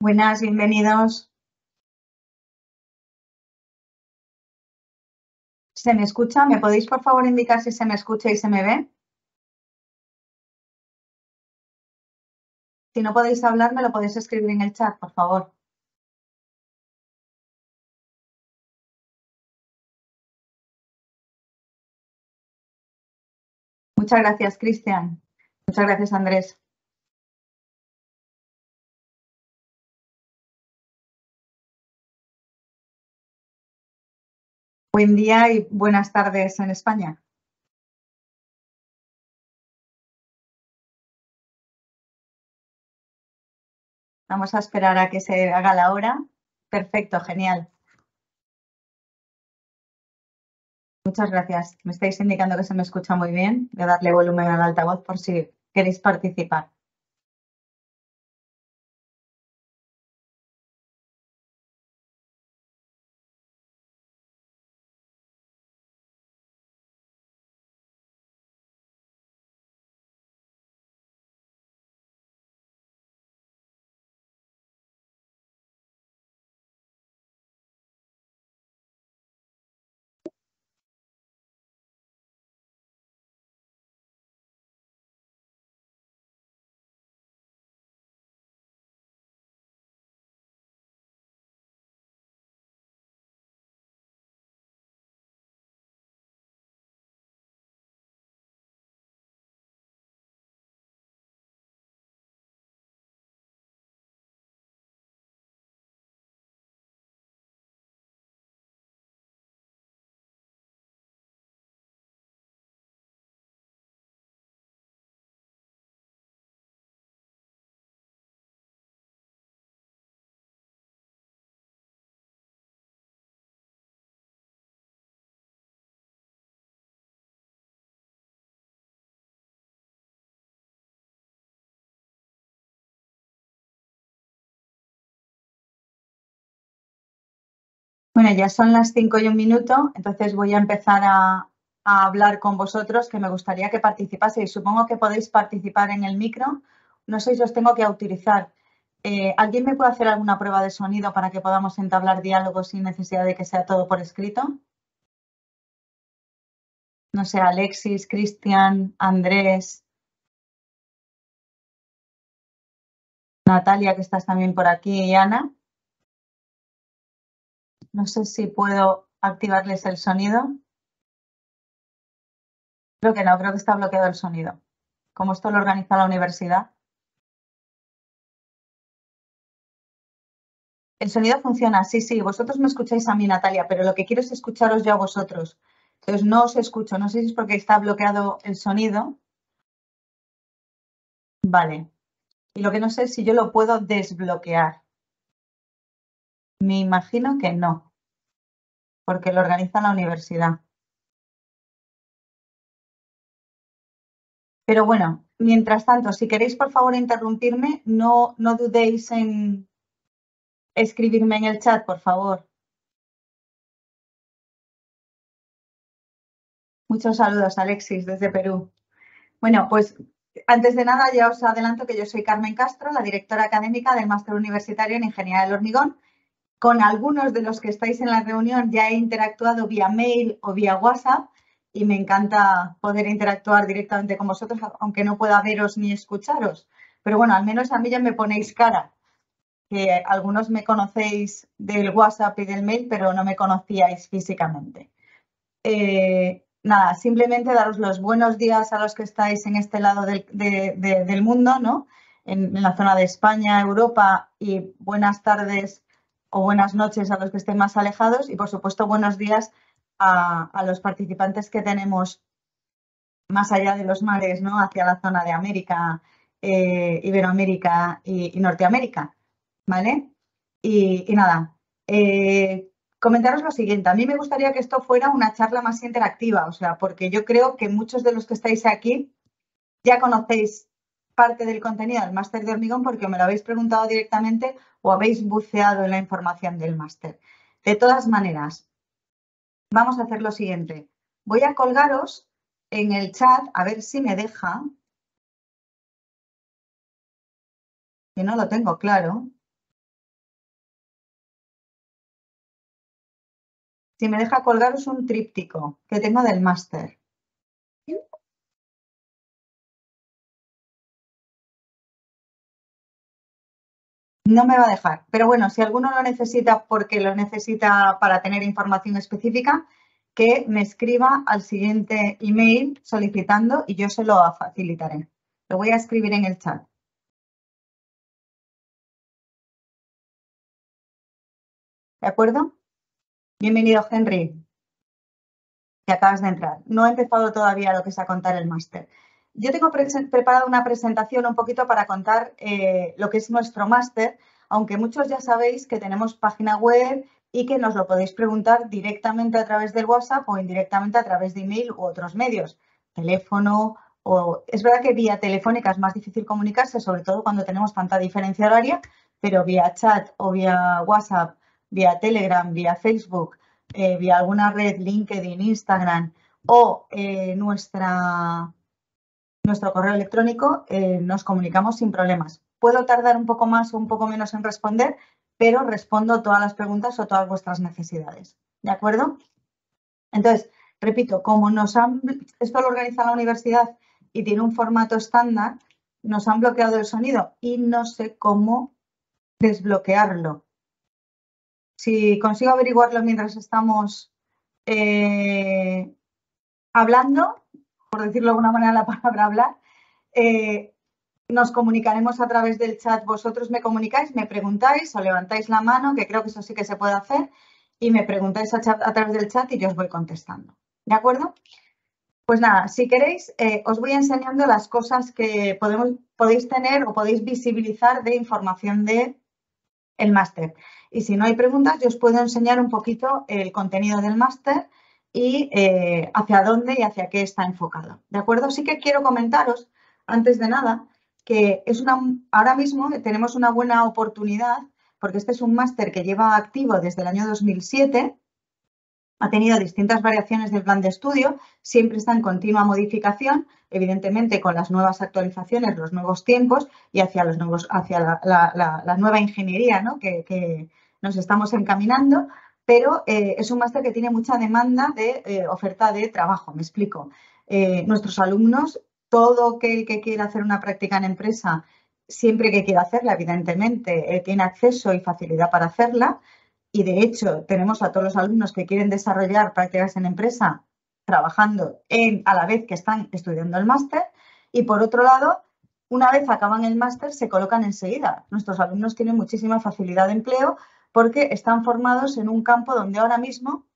Buenas, bienvenidos. ¿Se me escucha? ¿Me podéis, por favor, indicar si se me escucha y se me ve? Si no podéis hablar, me lo podéis escribir en el chat, por favor. Muchas gracias, Cristian. Muchas gracias, Andrés. Buen día y buenas tardes en España. Vamos a esperar a que se haga la hora. Perfecto, genial. Muchas gracias. Me estáis indicando que se me escucha muy bien. Voy a darle volumen al altavoz por si queréis participar. Bueno, ya son las 5:01, entonces voy a empezar a hablar con vosotros, que me gustaría que participaseis. Supongo que podéis participar en el micro. No sé si os tengo que utilizar. ¿Alguien me puede hacer alguna prueba de sonido para que podamos entablar diálogos sin necesidad de que sea todo por escrito? No sé, Alexis, Cristian, Andrés, Natalia, que estás también por aquí, y Ana. No sé si puedo activarles el sonido. Creo que no, creo que está bloqueado el sonido. Como esto lo organiza la universidad. El sonido funciona, sí, vosotros me escucháis a mí, Natalia, pero lo que quiero es escucharos yo a vosotros. Entonces no os escucho, no sé si es porque está bloqueado el sonido. Vale. Y lo que no sé es si yo lo puedo desbloquear. Me imagino que no, porque lo organiza la universidad. Pero bueno, mientras tanto, si queréis por favor interrumpirme, no dudéis en escribirme en el chat, por favor. Muchos saludos, Alexis, desde Perú. Bueno, pues antes de nada ya os adelanto que yo soy Carmen Castro, la directora académica del Máster Universitario en Ingeniería del Hormigón. Con algunos de los que estáis en la reunión ya he interactuado vía mail o vía WhatsApp y me encanta poder interactuar directamente con vosotros, aunque no pueda veros ni escucharos. Pero bueno, al menos a mí ya me ponéis cara. Que algunos me conocéis del WhatsApp y del mail, pero no me conocíais físicamente. Nada, simplemente daros los buenos días a los que estáis en este lado del mundo, ¿no? En la zona de España, Europa, y buenas tardes o buenas noches a los que estén más alejados y, por supuesto, buenos días a los participantes que tenemos más allá de los mares, ¿no? Hacia la zona de América, Iberoamérica y Norteamérica, ¿vale? Y nada, comentaros lo siguiente. A mí me gustaría que esto fuera una charla más interactiva, o sea, porque yo creo que muchos de los que estáis aquí ya conocéis parte del contenido del máster de hormigón porque me lo habéis preguntado directamente o habéis buceado en la información del máster. De todas maneras, vamos a hacer lo siguiente. Voy a colgaros en el chat, a ver si me deja. Que no lo tengo claro. si me deja colgaros un tríptico que tengo del máster. No me va a dejar, pero bueno, si alguno lo necesita porque lo necesita para tener información específica, que me escriba al siguiente email solicitando y yo se lo facilitaré. Lo voy a escribir en el chat. ¿De acuerdo? Bienvenido, Henry, que acabas de entrar. No he empezado todavía lo que es a contar el máster. Yo tengo preparada una presentación un poquito para contar lo que es nuestro máster, aunque muchos ya sabéis que tenemos página web y que nos lo podéis preguntar directamente a través del WhatsApp o indirectamente a través de email u otros medios, teléfono o... Es verdad que vía telefónica es más difícil comunicarse, sobre todo cuando tenemos tanta diferencia horaria, pero vía chat o vía WhatsApp, vía Telegram, vía Facebook, vía alguna red, LinkedIn, Instagram o nuestro correo electrónico, nos comunicamos sin problemas. Puedo tardar un poco más o un poco menos en responder, pero respondo todas las preguntas o todas vuestras necesidades. ¿De acuerdo? Entonces, repito, como esto lo organiza la universidad y tiene un formato estándar, nos han bloqueado el sonido y no sé cómo desbloquearlo. Si consigo averiguarlo mientras estamos hablando, por decirlo de alguna manera, la palabra hablar, nos comunicaremos a través del chat. Vosotros me comunicáis, me preguntáis o levantáis la mano, que creo que eso sí que se puede hacer, y me preguntáis a través del chat y yo os voy contestando. ¿De acuerdo? Pues nada, si queréis, os voy enseñando las cosas que podéis tener o podéis visibilizar de información del máster. Y si no hay preguntas, yo os puedo enseñar un poquito el contenido del máster y hacia dónde y hacia qué está enfocado. ¿De acuerdo? Sí que quiero comentaros, antes de nada, que ahora mismo tenemos una buena oportunidad, porque este es un máster que lleva activo desde el año 2007, ha tenido distintas variaciones del plan de estudio, siempre está en continua modificación, evidentemente con las nuevas actualizaciones, los nuevos tiempos y hacia la nueva ingeniería, ¿no? que nos estamos encaminando, pero es un máster que tiene mucha demanda de oferta de trabajo. Me explico. Nuestros alumnos, todo aquel que quiera hacer una práctica en empresa, siempre que quiera hacerla, evidentemente, tiene acceso y facilidad para hacerla. Y, de hecho, tenemos a todos los alumnos que quieren desarrollar prácticas en empresa trabajando a la vez que están estudiando el máster. Y, por otro lado, una vez acaban el máster, se colocan enseguida. Nuestros alumnos tienen muchísima facilidad de empleo porque están formados en un campo donde ahora mismo,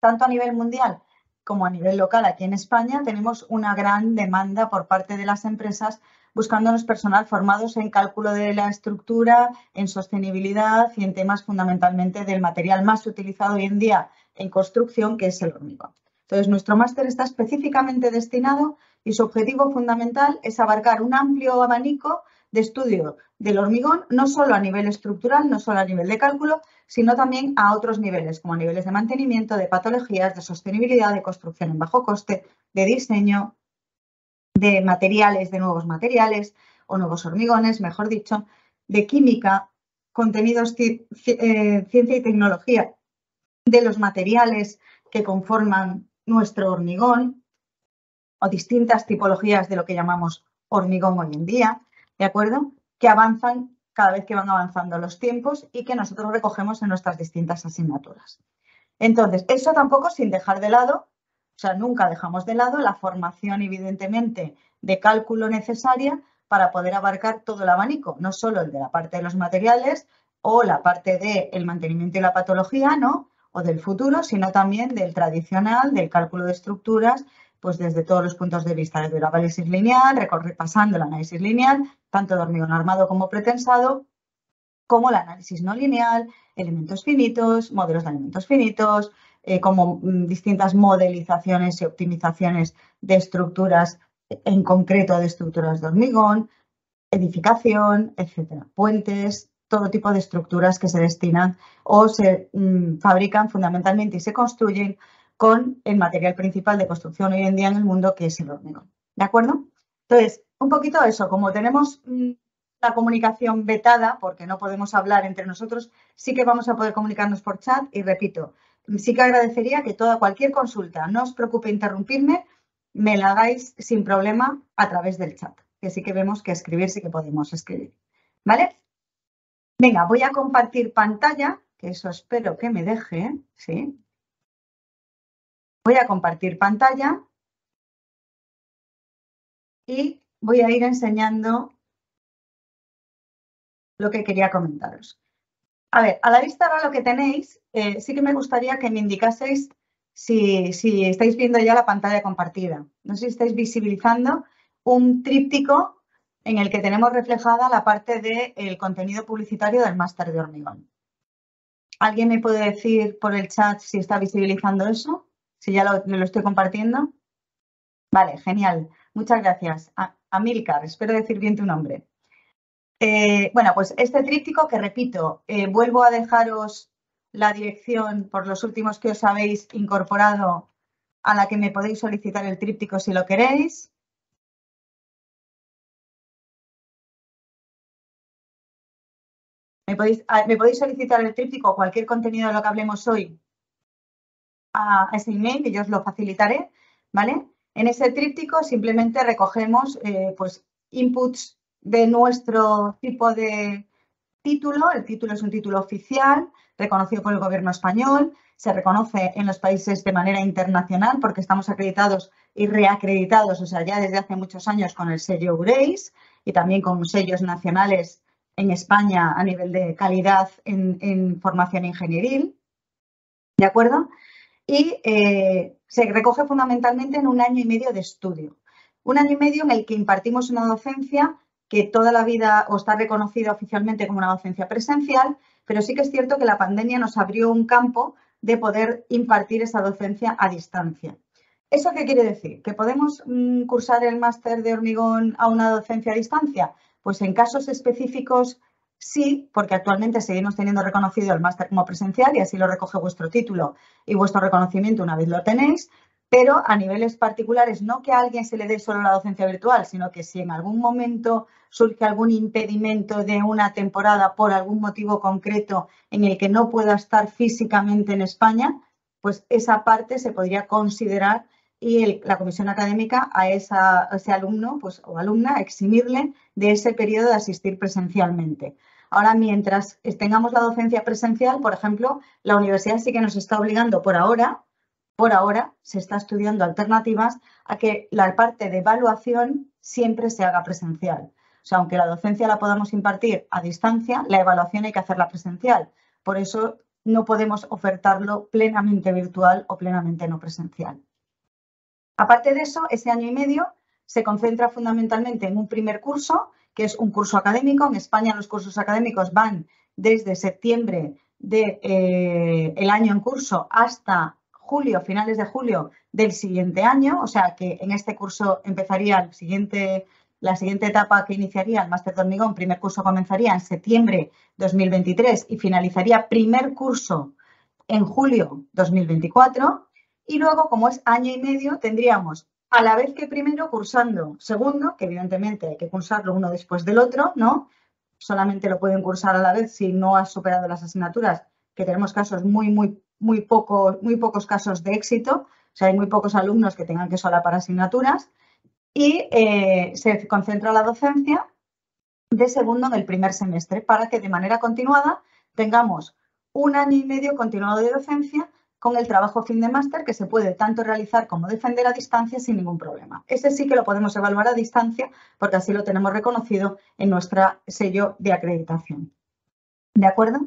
tanto a nivel mundial como a nivel local aquí en España, tenemos una gran demanda por parte de las empresas buscándonos personal formados en cálculo de la estructura, en sostenibilidad y en temas fundamentalmente del material más utilizado hoy en día en construcción, que es el hormigón. Entonces, nuestro máster está específicamente destinado y su objetivo fundamental es abarcar un amplio abanico de estudio del hormigón, no solo a nivel estructural, no solo a nivel de cálculo, sino también a otros niveles, como niveles de mantenimiento, de patologías, de sostenibilidad, de construcción en bajo coste, de diseño, de materiales, de nuevos materiales o nuevos hormigones, mejor dicho, de química, contenidos, ciencia y tecnología, de los materiales que conforman nuestro hormigón o distintas tipologías de lo que llamamos hormigón hoy en día, ¿de acuerdo? Que avanzan cada vez que van avanzando los tiempos y que nosotros recogemos en nuestras distintas asignaturas. Entonces, eso tampoco sin dejar de lado, o sea, nunca dejamos de lado la formación, evidentemente, de cálculo necesaria para poder abarcar todo el abanico, no solo el de la parte de los materiales o la parte del mantenimiento y la patología, ¿no? O del futuro, sino también del tradicional, del cálculo de estructuras, pues desde todos los puntos de vista, desde el análisis lineal, repasando el análisis lineal, tanto de hormigón armado como pretensado, como el análisis no lineal, elementos finitos, modelos de elementos finitos, como distintas modelizaciones y optimizaciones de estructuras, en concreto de estructuras de hormigón, edificación, etcétera, puentes, todo tipo de estructuras que se destinan o se fabrican fundamentalmente y se construyen con el material principal de construcción hoy en día en el mundo, que es el hormigón. ¿De acuerdo? Entonces, un poquito eso, como tenemos la comunicación vetada, porque no podemos hablar entre nosotros, sí que vamos a poder comunicarnos por chat y, repito, sí que agradecería que cualquier consulta, no os preocupe interrumpirme, me la hagáis sin problema a través del chat, que sí que vemos que escribir, sí que podemos escribir, ¿vale? Venga, voy a compartir pantalla, que eso espero que me deje, ¿sí? Voy a compartir pantalla y voy a ir enseñando lo que quería comentaros. A ver, a la vista ahora lo que tenéis, sí que me gustaría que me indicaseis si estáis viendo ya la pantalla compartida. No sé si estáis visibilizando un tríptico en el que tenemos reflejada la parte del contenido publicitario del máster de hormigón. ¿Alguien me puede decir por el chat si está visibilizando eso? Si ya me lo estoy compartiendo. Vale, genial. Muchas gracias. Amílcar, espero decir bien tu nombre. Bueno, pues este tríptico que repito, vuelvo a dejaros la dirección por los últimos que os habéis incorporado a la que me podéis solicitar el tríptico si lo queréis. Me podéis solicitar el tríptico o cualquier contenido de lo que hablemos hoy a ese email que yo os lo facilitaré, ¿vale? En ese tríptico simplemente recogemos pues inputs de nuestro tipo de título. El título es un título oficial, reconocido por el Gobierno español, se reconoce en los países de manera internacional porque estamos acreditados y reacreditados, o sea, ya desde hace muchos años con el sello UREIS y también con sellos nacionales en España a nivel de calidad en formación ingenieril, ¿de acuerdo? Y se recoge fundamentalmente en un año y medio de estudio. Un año y medio en el que impartimos una docencia que toda la vida o está reconocida oficialmente como una docencia presencial, pero sí que es cierto que la pandemia nos abrió un campo de poder impartir esa docencia a distancia. ¿Eso qué quiere decir? ¿Que podemos cursar el máster de hormigón a una docencia a distancia? Pues en casos específicos sí, porque actualmente seguimos teniendo reconocido el máster como presencial y así lo recoge vuestro título y vuestro reconocimiento una vez lo tenéis. Pero a niveles particulares, no que a alguien se le dé solo la docencia virtual, sino que si en algún momento surge algún impedimento de una temporada por algún motivo concreto en el que no pueda estar físicamente en España, pues esa parte se podría considerar y la comisión académica a ese alumno o alumna eximirle de ese periodo de asistir presencialmente. Ahora, mientras tengamos la docencia presencial, por ejemplo, la universidad sí que nos está obligando por ahora se está estudiando alternativas a que la parte de evaluación siempre se haga presencial. O sea, aunque la docencia la podamos impartir a distancia, la evaluación hay que hacerla presencial. Por eso no podemos ofertarlo plenamente virtual o plenamente no presencial. Aparte de eso, ese año y medio se concentra fundamentalmente en un primer curso, que es un curso académico. En España los cursos académicos van desde septiembre del año en curso hasta julio, finales de julio del siguiente año, o sea que en este curso empezaría la siguiente etapa que iniciaría el máster de hormigón. Primer curso comenzaría en septiembre 2023 y finalizaría primer curso en julio 2024. Y luego, como es año y medio, tendríamos a la vez que primero cursando segundo, que evidentemente hay que cursarlo uno después del otro, ¿no? Solamente lo pueden cursar a la vez si no has superado las asignaturas, que tenemos casos muy pocos casos de éxito, o sea, hay muy pocos alumnos que tengan que solapar asignaturas y se concentra la docencia de segundo en el primer semestre para que de manera continuada tengamos un año y medio continuado de docencia con el trabajo fin de máster que se puede tanto realizar como defender a distancia sin ningún problema. Ese sí que lo podemos evaluar a distancia porque así lo tenemos reconocido en nuestro sello de acreditación. ¿De acuerdo?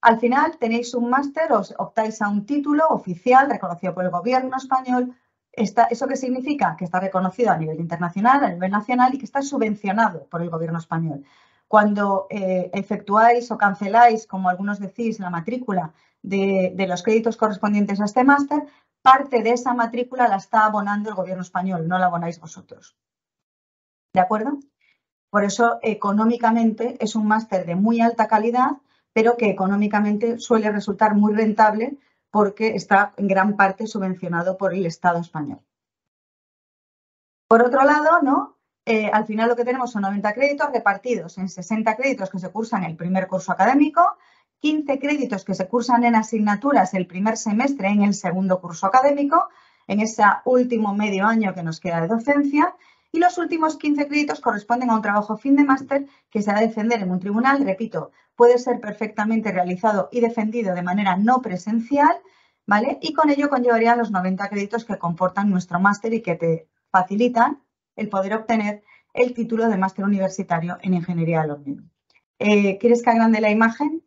Al final tenéis un máster, os optáis a un título oficial reconocido por el Gobierno español. ¿Eso qué significa? Que está reconocido a nivel internacional, a nivel nacional y que está subvencionado por el Gobierno español. Cuando efectuáis o canceláis, como algunos decís, la matrícula de los créditos correspondientes a este máster, parte de esa matrícula la está abonando el Gobierno español, no la abonáis vosotros. ¿De acuerdo? Por eso, económicamente, es un máster de muy alta calidad, pero que económicamente suele resultar muy rentable porque está en gran parte subvencionado por el Estado español. Por otro lado, ¿no? Al final lo que tenemos son 90 créditos repartidos en 60 créditos que se cursan en el primer curso académico 15 créditos que se cursan en asignaturas el primer semestre en el segundo curso académico, en ese último medio año que nos queda de docencia, y los últimos 15 créditos corresponden a un trabajo fin de máster que se va a defender en un tribunal, repito, puede ser perfectamente realizado y defendido de manera no presencial, ¿vale? Y con ello conllevaría los 90 créditos que comportan nuestro máster y que te facilitan el poder obtener el título de Máster Universitario en Ingeniería del Hormigón. ¿Quieres que agrande la imagen?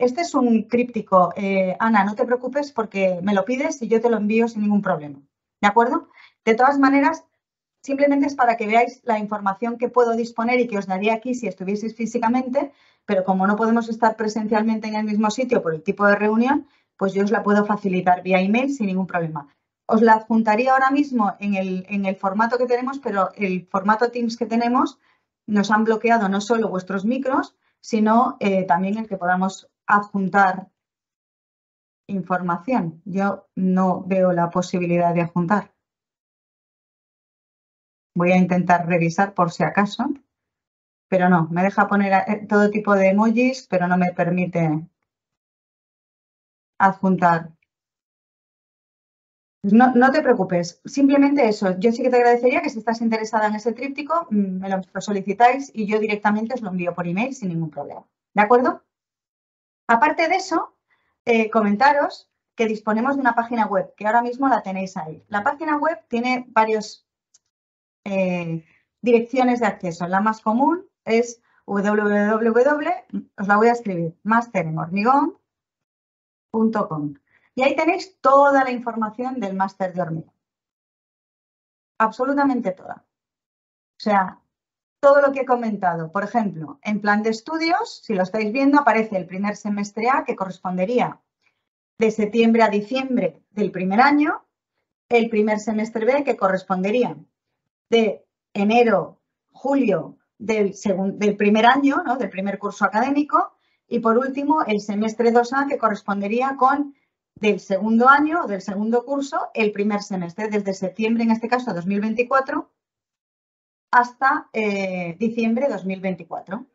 Este es un tríptico, Ana, no te preocupes porque me lo pides y yo te lo envío sin ningún problema, ¿de acuerdo? De todas maneras, simplemente es para que veáis la información que puedo disponer y que os daría aquí si estuvieseis físicamente, pero como no podemos estar presencialmente en el mismo sitio por el tipo de reunión, pues yo os la puedo facilitar vía email sin ningún problema. Os la adjuntaría ahora mismo en el formato que tenemos, pero el formato Teams que tenemos nos han bloqueado no solo vuestros micros, sino también el que podamos adjuntar información. Yo no veo la posibilidad de adjuntar. Voy a intentar revisar por si acaso, pero no, me deja poner todo tipo de emojis, pero no me permite adjuntar. No te preocupes, simplemente eso. Yo sí que te agradecería que si estás interesada en ese tríptico, me lo solicitáis y yo directamente os lo envío por email sin ningún problema. ¿De acuerdo? Aparte de eso, comentaros que disponemos de una página web, que ahora mismo la tenéis ahí. La página web tiene varias direcciones de acceso. La más común es www.masterenhormigón.com y ahí tenéis toda la información del máster de hormigón. Absolutamente toda. O sea, todo lo que he comentado, por ejemplo, en plan de estudios, si lo estáis viendo, aparece el primer semestre A, que correspondería de septiembre a diciembre del primer año, el primer semestre B, que correspondería de enero, julio del primer año, ¿no?, del primer curso académico, y por último, el semestre 2A, que correspondería con del segundo año o del segundo curso, el primer semestre, desde septiembre, en este caso, 2024, hasta diciembre de 2024,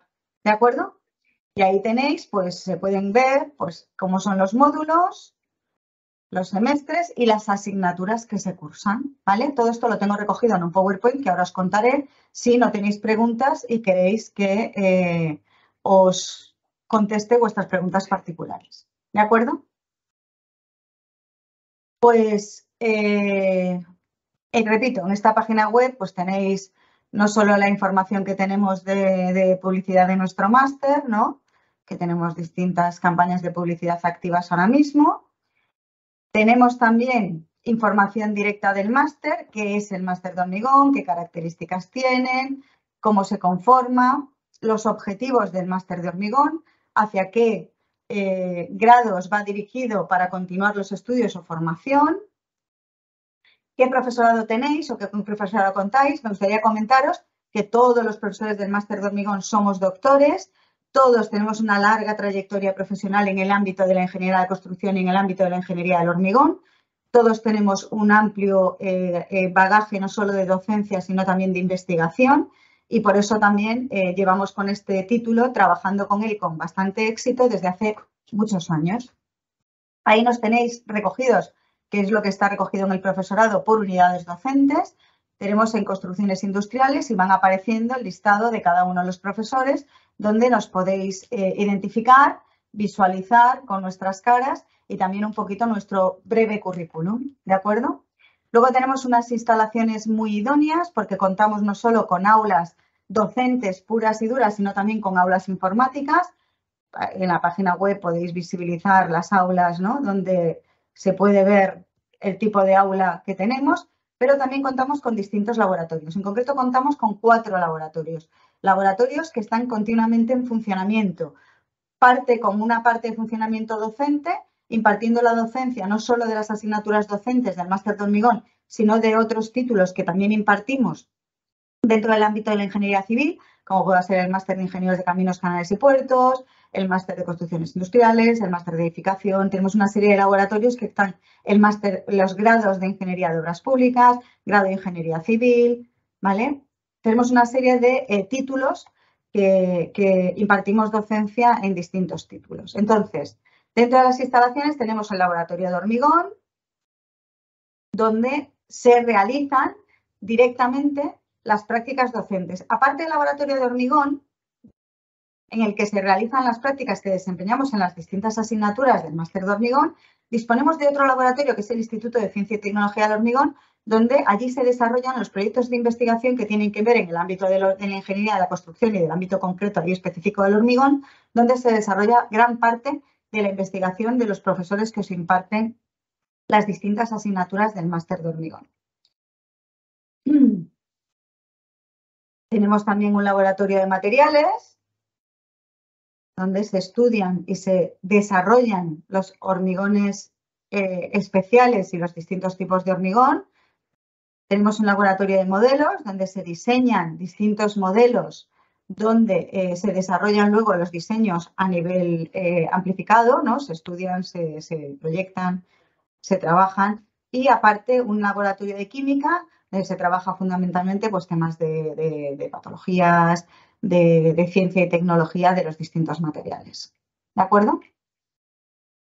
¿de acuerdo? Y ahí tenéis, pues se pueden ver pues cómo son los módulos, los semestres y las asignaturas que se cursan, ¿vale? Todo esto lo tengo recogido en un PowerPoint que ahora os contaré si no tenéis preguntas y queréis que os conteste vuestras preguntas particulares, ¿de acuerdo? Pues, repito, en esta página web pues tenéis no solo la información que tenemos de publicidad de nuestro máster, ¿no?, que tenemos distintas campañas de publicidad activas ahora mismo. Tenemos también información directa del máster, qué es el máster de hormigón, qué características tienen, cómo se conforma, los objetivos del máster de hormigón, hacia qué grados va dirigido para continuar los estudios o formación. ¿Qué profesorado tenéis o qué profesorado contáis? Me gustaría comentaros que todos los profesores del máster de hormigón somos doctores, todos tenemos una larga trayectoria profesional en el ámbito de la ingeniería de la construcción y en el ámbito de la ingeniería del hormigón, todos tenemos un amplio bagaje no solo de docencia sino también de investigación y por eso también llevamos con este título trabajando con él con bastante éxito desde hace muchos años. Ahí nos tenéis recogidos, que es lo que está recogido en el profesorado por unidades docentes. Tenemos en construcciones industriales y van apareciendo el listado de cada uno de los profesores donde nos podéis identificar, visualizar con nuestras caras y también un poquito nuestro breve currículum, ¿de acuerdo? Luego tenemos unas instalaciones muy idóneas porque contamos no solo con aulas docentes puras y duras, sino también con aulas informáticas. En la página web podéis visibilizar las aulas, ¿no?, donde se puede ver el tipo de aula que tenemos, pero también contamos con distintos laboratorios. En concreto, contamos con 4 laboratorios. Laboratorios que están continuamente en funcionamiento. Parte con una parte de funcionamiento docente, impartiendo la docencia no solo de las asignaturas docentes del máster de hormigón, sino de otros títulos que también impartimos dentro del ámbito de la ingeniería civil, como pueda ser el máster de ingenieros de caminos, canales y puertos, el máster de construcciones industriales, el máster de edificación. Tenemos una serie de laboratorios que están el máster, los grados de ingeniería de obras públicas, grado de ingeniería civil, ¿vale? Tenemos una serie de títulos que impartimos docencia en distintos títulos. Entonces, dentro de las instalaciones tenemos el laboratorio de hormigón, donde se realizan directamente las prácticas docentes. Aparte del laboratorio de hormigón, en el que se realizan las prácticas que desempeñamos en las distintas asignaturas del máster de hormigón, disponemos de otro laboratorio que es el Instituto de Ciencia y Tecnología del Hormigón, donde allí se desarrollan los proyectos de investigación que tienen que ver en el ámbito de la ingeniería de la construcción y del ámbito concreto y específico del hormigón, donde se desarrolla gran parte de la investigación de los profesores que os imparten las distintas asignaturas del máster de hormigón. Tenemos también un laboratorio de materiales, donde se estudian y se desarrollan los hormigones especiales y los distintos tipos de hormigón. Tenemos un laboratorio de modelos, donde se diseñan distintos modelos, donde se desarrollan luego los diseños a nivel amplificado, ¿no? Se estudian, se proyectan, se trabajan. Y aparte un laboratorio de química, donde se trabaja fundamentalmente pues, temas de patologías, de ciencia y tecnología de los distintos materiales. ¿De acuerdo?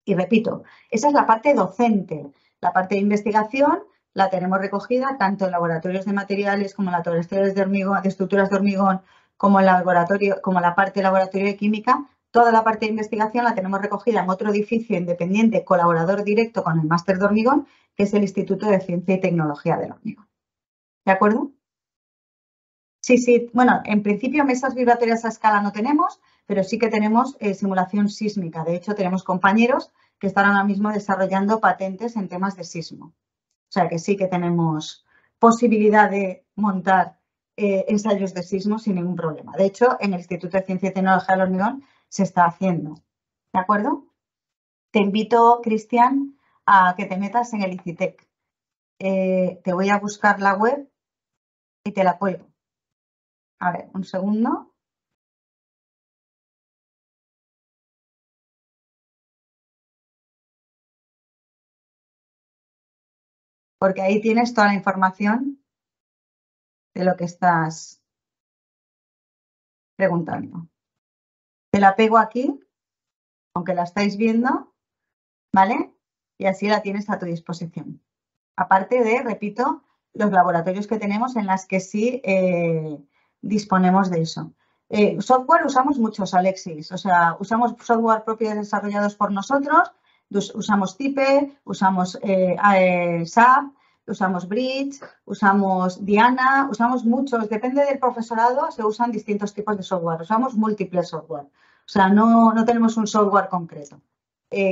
Y repito, esa es la parte docente. La parte de investigación la tenemos recogida tanto en laboratorios de materiales como en laboratorios de hormigón, de estructuras de hormigón, como la parte de laboratorio de química. Toda la parte de investigación la tenemos recogida en otro edificio independiente, colaborador directo con el máster de hormigón, que es el Instituto de Ciencia y Tecnología del Hormigón. ¿De acuerdo? Sí. Bueno, en principio mesas vibratorias a escala no tenemos, pero sí que tenemos simulación sísmica. De hecho, tenemos compañeros que están ahora mismo desarrollando patentes en temas de sismo. O sea que sí que tenemos posibilidad de montar ensayos de sismo sin ningún problema. De hecho, en el Instituto de Ciencia y Tecnología del Hormigón se está haciendo. ¿De acuerdo? Te invito, Cristian, a que te metas en el ICITEC. Te voy a buscar la web y te la cuelgo. A ver, un segundo. Porque ahí tienes toda la información de lo que estás preguntando. Te la pego aquí, aunque la estáis viendo, ¿vale? Y así la tienes a tu disposición. Aparte de, repito, los laboratorios que tenemos en las que sí disponemos de eso. Software usamos muchos, Alexis. O sea, usamos software propios desarrollados por nosotros. Usamos TIPE, usamos SAP, usamos Bridge, usamos Diana, usamos muchos. Depende del profesorado, se usan distintos tipos de software. Usamos múltiples software. O sea, no tenemos un software concreto.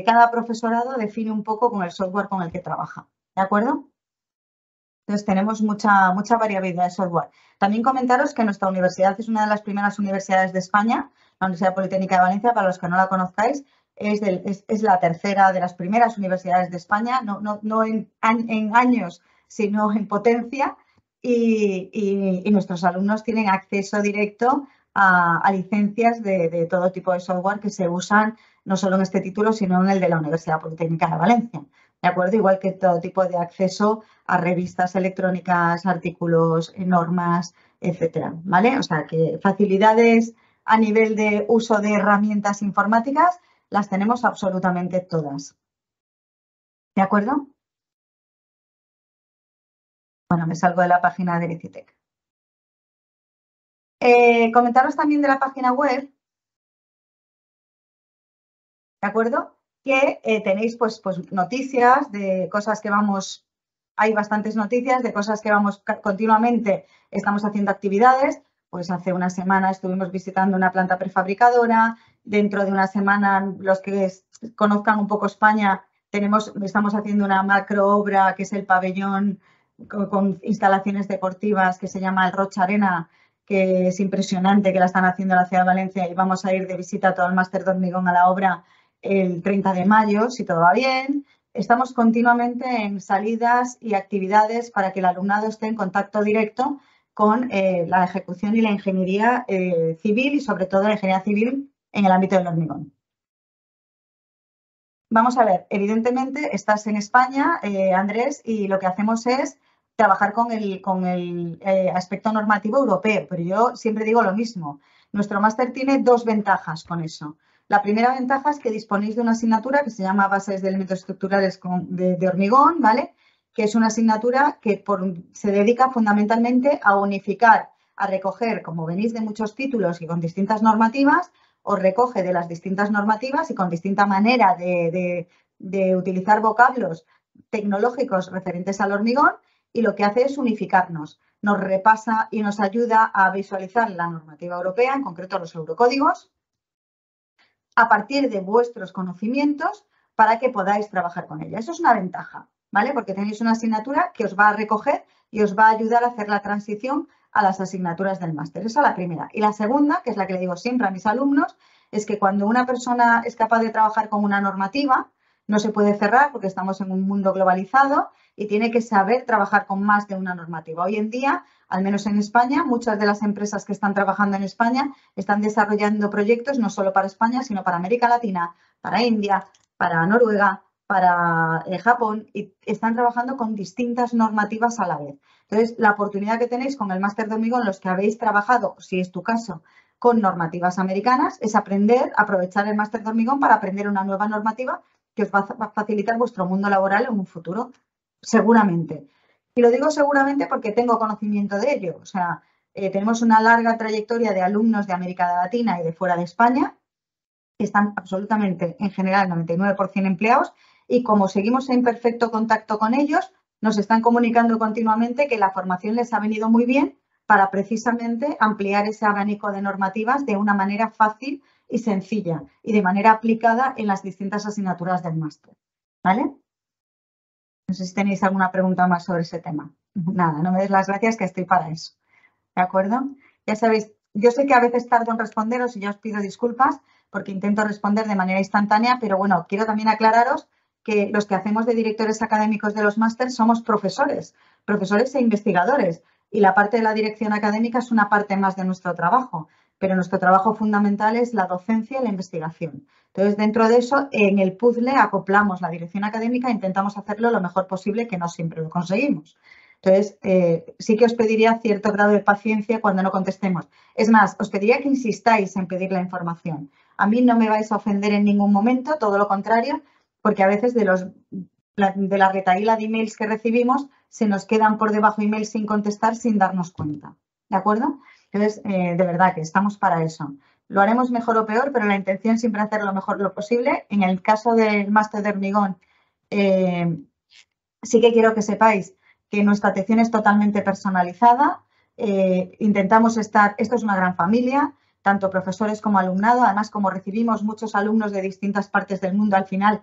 Cada profesorado define un poco con el software con el que trabaja. ¿De acuerdo? Entonces, tenemos mucha variabilidad de software. También comentaros que nuestra universidad es una de las primeras universidades de España, la Universidad Politécnica de Valencia, para los que no la conozcáis, es la tercera de las primeras universidades de España, no en años, sino en potencia, y nuestros alumnos tienen acceso directo a licencias de todo tipo de software que se usan no solo en este título, sino en el de la Universidad Politécnica de Valencia. ¿De acuerdo? Igual que todo tipo de acceso a revistas electrónicas, artículos, normas, etcétera, ¿vale? O sea, que facilidades a nivel de uso de herramientas informáticas las tenemos absolutamente todas. ¿De acuerdo? Bueno, me salgo de la página de ICITEC. Comentaros también de la página web. ¿De acuerdo? Que tenéis pues noticias de cosas que vamos, hay bastantes noticias de cosas que vamos continuamente, estamos haciendo actividades, pues hace una semana estuvimos visitando una planta prefabricadora, dentro de una semana los que conozcan un poco España, estamos haciendo una macro obra que es el pabellón con instalaciones deportivas que se llama el Rocha Arena, que es impresionante que la están haciendo en la ciudad de Valencia y vamos a ir de visita a todo el máster de hormigón a la obra el 30 de mayo, si todo va bien. Estamos continuamente en salidas y actividades para que el alumnado esté en contacto directo con la ejecución y la ingeniería civil y sobre todo la ingeniería civil en el ámbito del hormigón. Vamos a ver, evidentemente estás en España, Andrés, y lo que hacemos es trabajar con el aspecto normativo europeo, pero yo siempre digo lo mismo. Nuestro máster tiene dos ventajas con eso. La primera ventaja es que disponéis de una asignatura que se llama Bases de Elementos Estructurales de Hormigón, ¿vale? Que es una asignatura que se dedica fundamentalmente a unificar, a recoger, como venís de muchos títulos y con distintas normativas, os recoge de las distintas normativas y con distinta manera de utilizar vocablos tecnológicos referentes al hormigón, y lo que hace es unificarnos. Nos repasa y nos ayuda a visualizar la normativa europea, en concreto los eurocódigos, a partir de vuestros conocimientos para que podáis trabajar con ella. Eso es una ventaja, ¿vale? Porque tenéis una asignatura que os va a recoger y os va a ayudar a hacer la transición a las asignaturas del máster. Esa es la primera. Y la segunda, que es la que le digo siempre a mis alumnos, es que cuando una persona es capaz de trabajar con una normativa, no se puede cerrar porque estamos en un mundo globalizado y tiene que saber trabajar con más de una normativa. Hoy en día, al menos en España, muchas de las empresas que están trabajando en España están desarrollando proyectos no solo para España, sino para América Latina, para India, para Noruega, para Japón, y están trabajando con distintas normativas a la vez. Entonces, la oportunidad que tenéis con el máster de hormigón, los que habéis trabajado, si es tu caso, con normativas americanas, es aprovechar el máster de hormigón para aprender una nueva normativa que os va a facilitar vuestro mundo laboral en un futuro. Seguramente. Y lo digo seguramente porque tengo conocimiento de ello. O sea, tenemos una larga trayectoria de alumnos de América Latina y de fuera de España que están absolutamente, en general, 99% empleados, y como seguimos en perfecto contacto con ellos, nos están comunicando continuamente que la formación les ha venido muy bien para precisamente ampliar ese abanico de normativas de una manera fácil y sencilla y de manera aplicada en las distintas asignaturas del máster, ¿vale? No sé si tenéis alguna pregunta más sobre ese tema. Nada, no me des las gracias, que estoy para eso. ¿De acuerdo? Ya sabéis, yo sé que a veces tardo en responderos y ya os pido disculpas porque intento responder de manera instantánea, pero bueno, quiero también aclararos que los que hacemos de directores académicos de los másteres somos profesores e investigadores, y la parte de la dirección académica es una parte más de nuestro trabajo, pero nuestro trabajo fundamental es la docencia y la investigación. Entonces, dentro de eso, en el puzzle acoplamos la dirección académica e intentamos hacerlo lo mejor posible, que no siempre lo conseguimos. Entonces, sí que os pediría cierto grado de paciencia cuando no contestemos. Es más, os pediría que insistáis en pedir la información. A mí no me vais a ofender en ningún momento, todo lo contrario, porque a veces de la retaíla de emails que recibimos se nos quedan por debajo emails sin contestar, sin darnos cuenta. ¿De acuerdo? Entonces, de verdad que estamos para eso. Lo haremos mejor o peor, pero la intención siempre es hacer lo mejor lo posible. En el caso del máster de hormigón, sí que quiero que sepáis que nuestra atención es totalmente personalizada. Intentamos estar, esto es una gran familia, tanto profesores como alumnado. Además, como recibimos muchos alumnos de distintas partes del mundo al final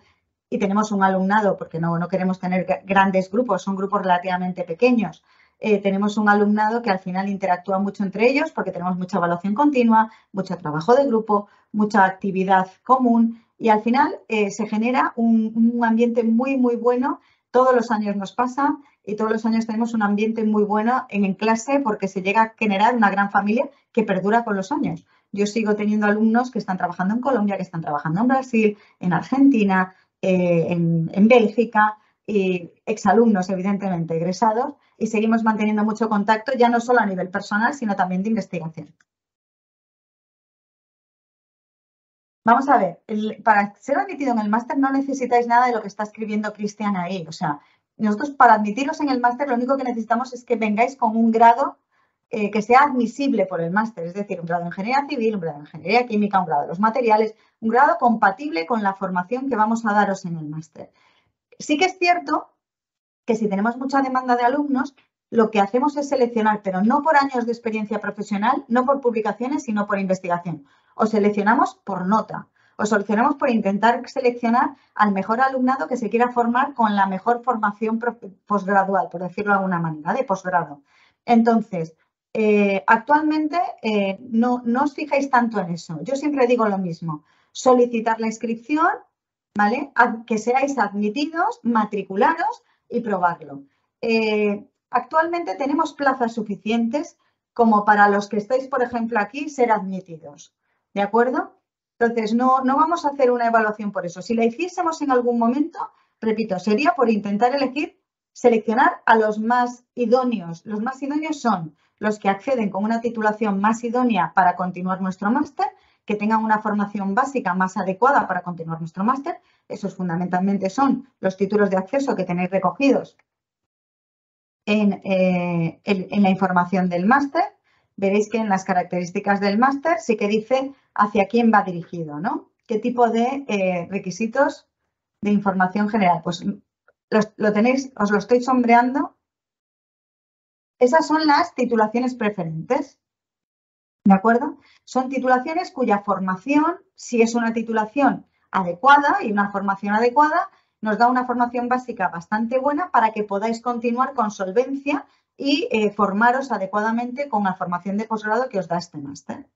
y tenemos un alumnado, porque no queremos tener grandes grupos, son grupos relativamente pequeños. Tenemos un alumnado que al final interactúa mucho entre ellos porque tenemos mucha evaluación continua, mucho trabajo de grupo, mucha actividad común, y al final se genera un ambiente muy, muy bueno. Todos los años nos pasa y todos los años tenemos un ambiente muy bueno en clase porque se llega a generar una gran familia que perdura con los años. Yo sigo teniendo alumnos que están trabajando en Colombia, que están trabajando en Brasil, en Argentina, en Bélgica, y exalumnos, evidentemente, egresados, y seguimos manteniendo mucho contacto, ya no solo a nivel personal, sino también de investigación. Vamos a ver, para ser admitido en el máster no necesitáis nada de lo que está escribiendo Cristian ahí. O sea, nosotros para admitiros en el máster lo único que necesitamos es que vengáis con un grado que sea admisible por el máster, es decir, un grado de ingeniería civil, un grado de ingeniería química, un grado de los materiales, un grado compatible con la formación que vamos a daros en el máster. Sí que es cierto que si tenemos mucha demanda de alumnos, lo que hacemos es seleccionar, pero no por años de experiencia profesional, no por publicaciones, sino por investigación. Os seleccionamos por nota, os seleccionamos por intentar seleccionar al mejor alumnado que se quiera formar con la mejor formación posgradual, por decirlo de alguna manera, de posgrado. Entonces, actualmente no os fijáis tanto en eso. Yo siempre digo lo mismo, solicitar la inscripción, ¿vale? Que seáis admitidos, matricularos y probarlo. Actualmente tenemos plazas suficientes como para los que estáis, por ejemplo, aquí, ser admitidos. ¿De acuerdo? Entonces, no vamos a hacer una evaluación por eso. Si la hiciésemos en algún momento, repito, sería por intentar seleccionar a los más idóneos. Los más idóneos son los que acceden con una titulación más idónea para continuar nuestro máster, que tengan una formación básica más adecuada para continuar nuestro máster. Esos fundamentalmente son los títulos de acceso que tenéis recogidos en la información del máster. Veréis que en las características del máster sí que dice hacia quién va dirigido, ¿no? ¿Qué tipo de requisitos de información general? Pues lo tenéis, os lo estoy sombreando. Esas son las titulaciones preferentes, ¿de acuerdo? Son titulaciones cuya formación, si es una titulación adecuada y una formación adecuada, nos da una formación básica bastante buena para que podáis continuar con solvencia y formaros adecuadamente con la formación de posgrado que os da este máster,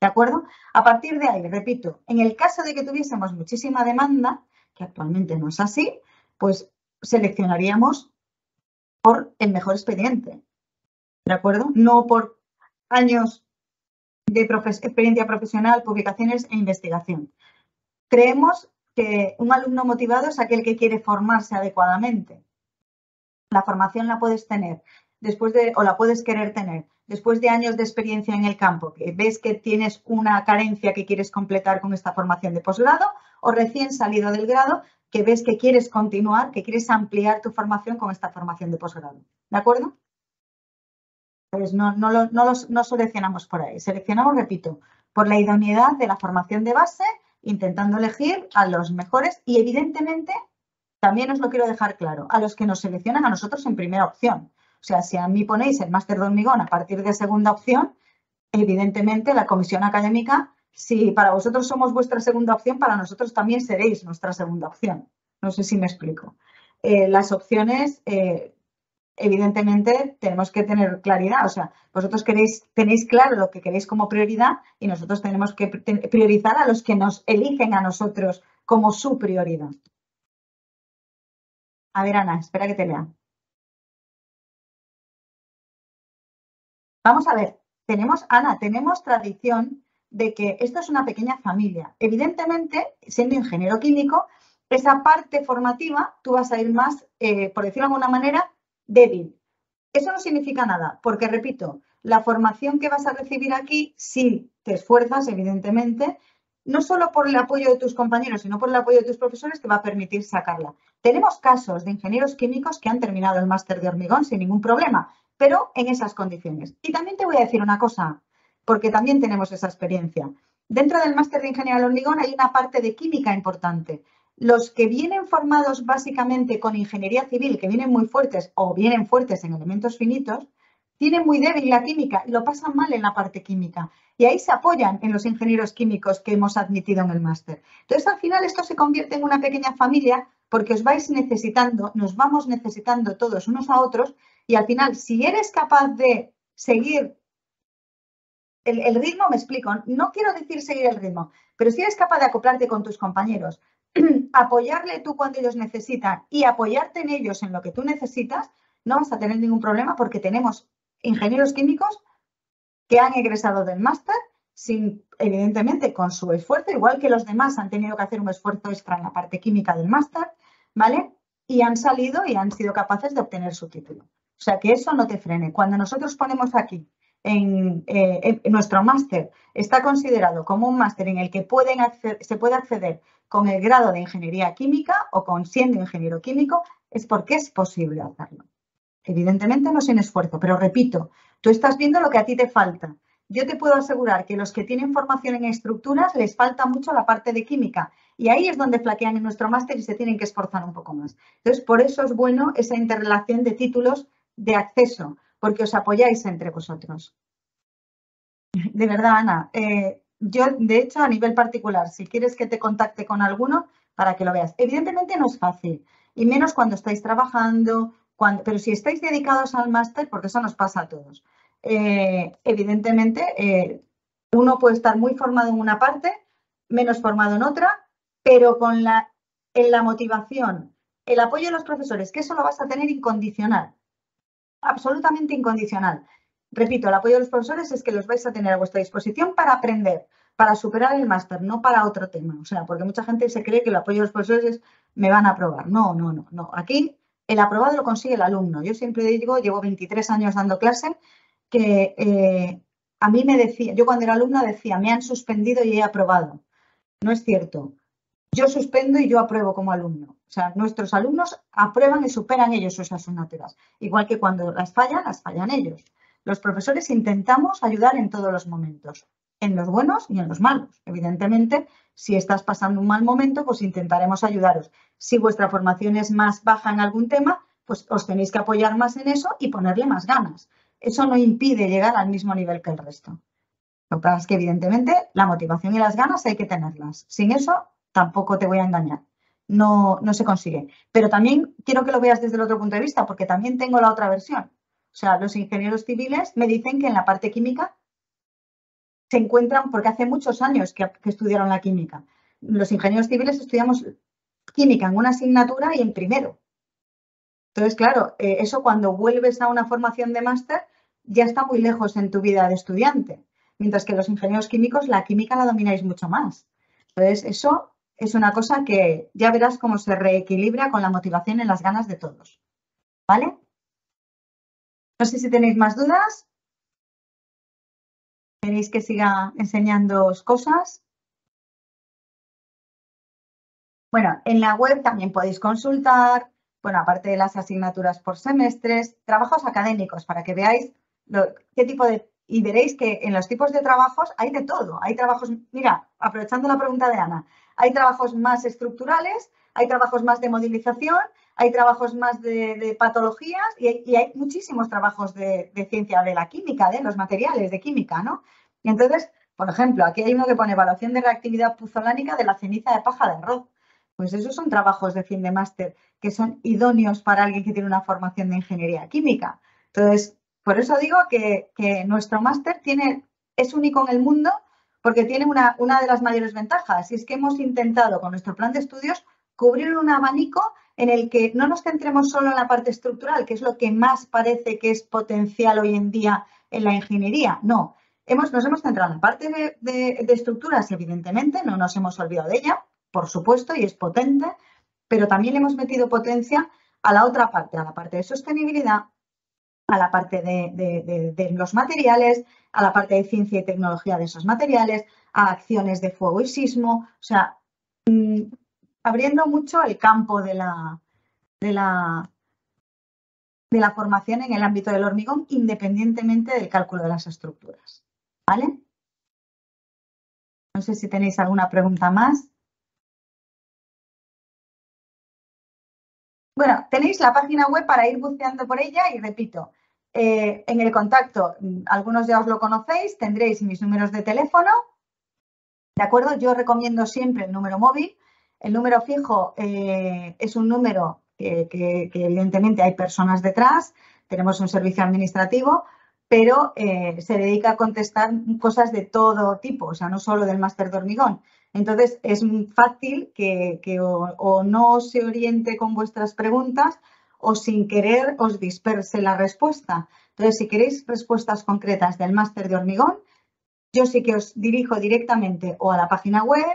¿de acuerdo? A partir de ahí, repito, en el caso de que tuviésemos muchísima demanda, que actualmente no es así, pues seleccionaríamos por el mejor expediente, ¿de acuerdo? No por años de experiencia profesional, publicaciones e investigación. Creemos que un alumno motivado es aquel que quiere formarse adecuadamente. La formación la puedes tener después de, o la puedes querer tener después de años de experiencia en el campo, que ves que tienes una carencia que quieres completar con esta formación de posgrado, o recién salido del grado, que ves que quieres continuar, que quieres ampliar tu formación con esta formación de posgrado. ¿De acuerdo? Pues no seleccionamos por ahí. Seleccionamos, repito, por la idoneidad de la formación de base, intentando elegir a los mejores y, evidentemente, también os lo quiero dejar claro, a los que nos seleccionan a nosotros en primera opción. O sea, si a mí ponéis el máster de hormigón a partir de segunda opción, evidentemente la comisión académica, si para vosotros somos vuestra segunda opción, para nosotros también seréis nuestra segunda opción. No sé si me explico. Las opciones, evidentemente, tenemos que tener claridad. O sea, vosotros tenéis claro lo que queréis como prioridad y nosotros tenemos que priorizar a los que nos eligen a nosotros como su prioridad. A ver, Ana, espera que te lea. Vamos a ver, Ana, tenemos tradición de que esto es una pequeña familia. Evidentemente, siendo ingeniero químico, esa parte formativa tú vas a ir más, por decirlo de alguna manera, débil. Eso no significa nada, porque repito, la formación que vas a recibir aquí, si te esfuerzas, evidentemente, no solo por el apoyo de tus compañeros, sino por el apoyo de tus profesores, te va a permitir sacarla. Tenemos casos de ingenieros químicos que han terminado el máster de hormigón sin ningún problema, pero en esas condiciones. Y también te voy a decir una cosa, porque también tenemos esa experiencia. Dentro del máster de Ingeniería del Hormigón hay una parte de química importante. Los que vienen formados básicamente con ingeniería civil, que vienen muy fuertes o vienen fuertes en elementos finitos, tienen muy débil la química y lo pasan mal en la parte química. Y ahí se apoyan en los ingenieros químicos que hemos admitido en el máster. Entonces, al final, esto se convierte en una pequeña familia porque os vais necesitando, nos vamos necesitando todos unos a otros. Y al final, si eres capaz de seguir el ritmo, me explico, no quiero decir seguir el ritmo, pero si eres capaz de acoplarte con tus compañeros, apoyarle tú cuando ellos necesitan y apoyarte en ellos en lo que tú necesitas, no vas a tener ningún problema porque tenemos ingenieros químicos que han egresado del máster, sin, evidentemente con su esfuerzo, igual que los demás han tenido que hacer un esfuerzo extra en la parte química del máster, ¿vale? Y han salido y han sido capaces de obtener su título. O sea, que eso no te frene. Cuando nosotros ponemos aquí, en nuestro máster está considerado como un máster en el que se puede acceder con el grado de ingeniería química o con siendo ingeniero químico, es porque es posible hacerlo. Evidentemente no sin esfuerzo, pero repito, tú estás viendo lo que a ti te falta. Yo te puedo asegurar que los que tienen formación en estructuras les falta mucho la parte de química y ahí es donde flaquean en nuestro máster y se tienen que esforzar un poco más. Entonces, por eso es bueno esa interrelación de títulos de acceso, porque os apoyáis entre vosotros. De verdad, Ana, yo, de hecho, a nivel particular, si quieres que te contacte con alguno para que lo veas. Evidentemente no es fácil, y menos cuando estáis trabajando, pero si estáis dedicados al máster, porque eso nos pasa a todos. Evidentemente, uno puede estar muy formado en una parte, menos formado en otra, pero con la motivación, el apoyo de los profesores, que eso lo vas a tener incondicional. Absolutamente incondicional. Repito, el apoyo de los profesores es que los vais a tener a vuestra disposición para aprender, para superar el máster, no para otro tema. O sea, porque mucha gente se cree que el apoyo de los profesores es me van a aprobar. No, no, no, no. Aquí el aprobado lo consigue el alumno. Yo siempre digo, llevo 23 años dando clase que a mí me decía, yo cuando era alumna decía, me han suspendido y he aprobado. No es cierto. Yo suspendo y yo apruebo como alumno. O sea, nuestros alumnos aprueban y superan ellos sus asignaturas. Igual que cuando las fallan ellos. Los profesores intentamos ayudar en todos los momentos, en los buenos y en los malos. Evidentemente, si estás pasando un mal momento, pues intentaremos ayudaros. Si vuestra formación es más baja en algún tema, pues os tenéis que apoyar más en eso y ponerle más ganas. Eso no impide llegar al mismo nivel que el resto. Lo que pasa es que, evidentemente, la motivación y las ganas hay que tenerlas. Sin eso, tampoco te voy a engañar. No se consigue. Pero también quiero que lo veas desde el otro punto de vista, porque también tengo la otra versión. O sea, los ingenieros civiles me dicen que en la parte química se encuentran, porque hace muchos años que estudiaron la química. Los ingenieros civiles estudiamos química en una asignatura y en primero. Entonces, claro, eso cuando vuelves a una formación de máster ya está muy lejos en tu vida de estudiante. Mientras que los ingenieros químicos, la química la domináis mucho más. Entonces, eso es una cosa que ya verás cómo se reequilibra con la motivación y las ganas de todos. ¿Vale? No sé si tenéis más dudas. ¿Queréis que siga enseñándoos cosas? Bueno, en la web también podéis consultar. Bueno, aparte de las asignaturas por semestres, trabajos académicos para que veáis qué tipo de... Y veréis que en los tipos de trabajos hay de todo. Hay trabajos, mira, aprovechando la pregunta de Ana, hay trabajos más estructurales, hay trabajos más de modelización, hay trabajos más de patologías y hay muchísimos trabajos de ciencia de la química, de los materiales de química, ¿no? Y entonces, por ejemplo, aquí hay uno que pone evaluación de reactividad puzolánica de la ceniza de paja de arroz. Pues esos son trabajos de fin de máster que son idóneos para alguien que tiene una formación de ingeniería química. Entonces, por eso digo que nuestro máster es único en el mundo porque tiene una de las mayores ventajas. Y es que hemos intentado con nuestro plan de estudios cubrir un abanico en el que no nos centremos solo en la parte estructural, que es lo que más parece que es potencial hoy en día en la ingeniería. No, nos hemos centrado en la parte de estructuras, evidentemente, no nos hemos olvidado de ella. Por supuesto, y es potente, pero también le hemos metido potencia a la otra parte, a la parte de sostenibilidad, a la parte de los materiales, a la parte de ciencia y tecnología de esos materiales, a acciones de fuego y sismo, o sea, abriendo mucho el campo de la formación en el ámbito del hormigón, independientemente del cálculo de las estructuras, ¿vale? No sé si tenéis alguna pregunta más. Bueno, tenéis la página web para ir buceando por ella y repito, en el contacto, algunos ya os lo conocéis, tendréis mis números de teléfono, ¿de acuerdo? Yo recomiendo siempre el número móvil. El número fijo es un número que evidentemente hay personas detrás, tenemos un servicio administrativo, pero se dedica a contestar cosas de todo tipo, o sea, no solo del máster de hormigón. Entonces, es fácil que o no se oriente con vuestras preguntas o sin querer os disperse la respuesta. Entonces, si queréis respuestas concretas del máster de hormigón, yo sí que os dirijo directamente o a la página web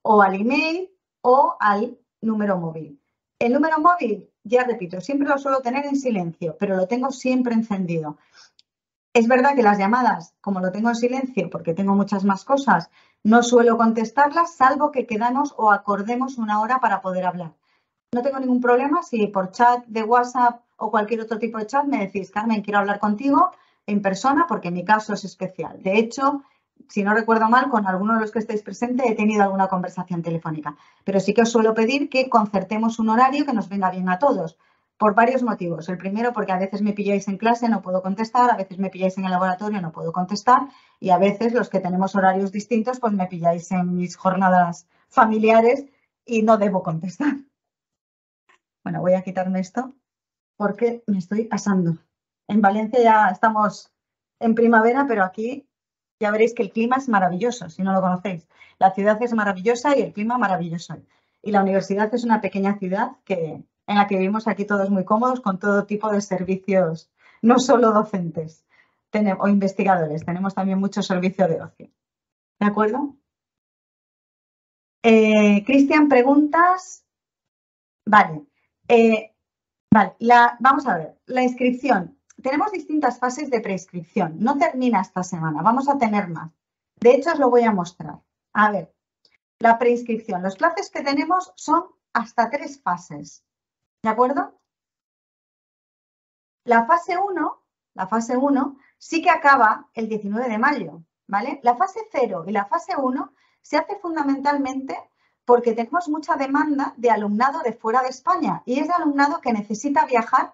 o al email o al número móvil. El número móvil, ya repito, siempre lo suelo tener en silencio, pero lo tengo siempre encendido. Es verdad que las llamadas, como lo tengo en silencio porque tengo muchas más cosas, no suelo contestarlas salvo que quedamos o acordemos una hora para poder hablar. No tengo ningún problema si por chat de WhatsApp o cualquier otro tipo de chat me decís, Carmen, quiero hablar contigo en persona porque mi caso es especial. De hecho, si no recuerdo mal, con alguno de los que estáis presentes he tenido alguna conversación telefónica. Pero sí que os suelo pedir que concertemos un horario que nos venga bien a todos. Por varios motivos. El primero, porque a veces me pilláis en clase, no puedo contestar. A veces me pilláis en el laboratorio, no puedo contestar. Y a veces los que tenemos horarios distintos, pues me pilláis en mis jornadas familiares y no debo contestar. Bueno, voy a quitarme esto porque me estoy asando. En Valencia ya estamos en primavera, pero aquí ya veréis que el clima es maravilloso, si no lo conocéis. La ciudad es maravillosa y el clima maravilloso. Y la universidad es una pequeña ciudad en la que vivimos aquí todos muy cómodos con todo tipo de servicios, no solo docentes o investigadores, tenemos también mucho servicio de ocio. ¿De acuerdo? Cristian, ¿preguntas? Vale, vamos a ver, la inscripción. tenemos distintas fases de prescripción. No termina esta semana, vamos a tener más. De hecho, os lo voy a mostrar. A ver, la prescripción. Los plazos que tenemos son hasta 3 fases. ¿De acuerdo? La fase 1 sí que acaba el 19 de mayo, ¿vale? La fase 0 y la fase 1 se hace fundamentalmente porque tenemos mucha demanda de alumnado de fuera de España y es de alumnado que necesita viajar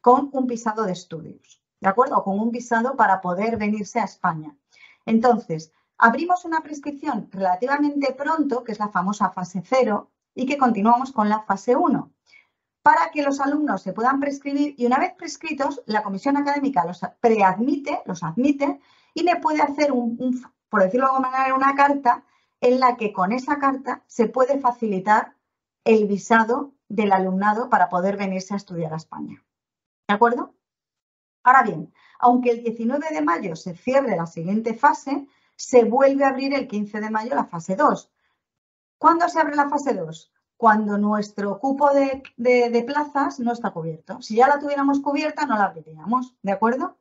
con un visado de estudios, ¿de acuerdo? O con un visado para poder venirse a España. Entonces, abrimos una prescripción relativamente pronto, que es la famosa fase 0, y que continuamos con la fase 1, para que los alumnos se puedan prescribir y una vez prescritos, la comisión académica los preadmite, los admite y le puede hacer, por decirlo de alguna manera, una carta en la que con esa carta se puede facilitar el visado del alumnado para poder venirse a estudiar a España. ¿De acuerdo? Ahora bien, aunque el 19 de mayo se cierre la siguiente fase, se vuelve a abrir el 15 de mayo la fase 2. ¿Cuándo se abre la fase 2? Cuando nuestro cupo de plazas no está cubierto. Si ya la tuviéramos cubierta, no la abriríamos, ¿de acuerdo?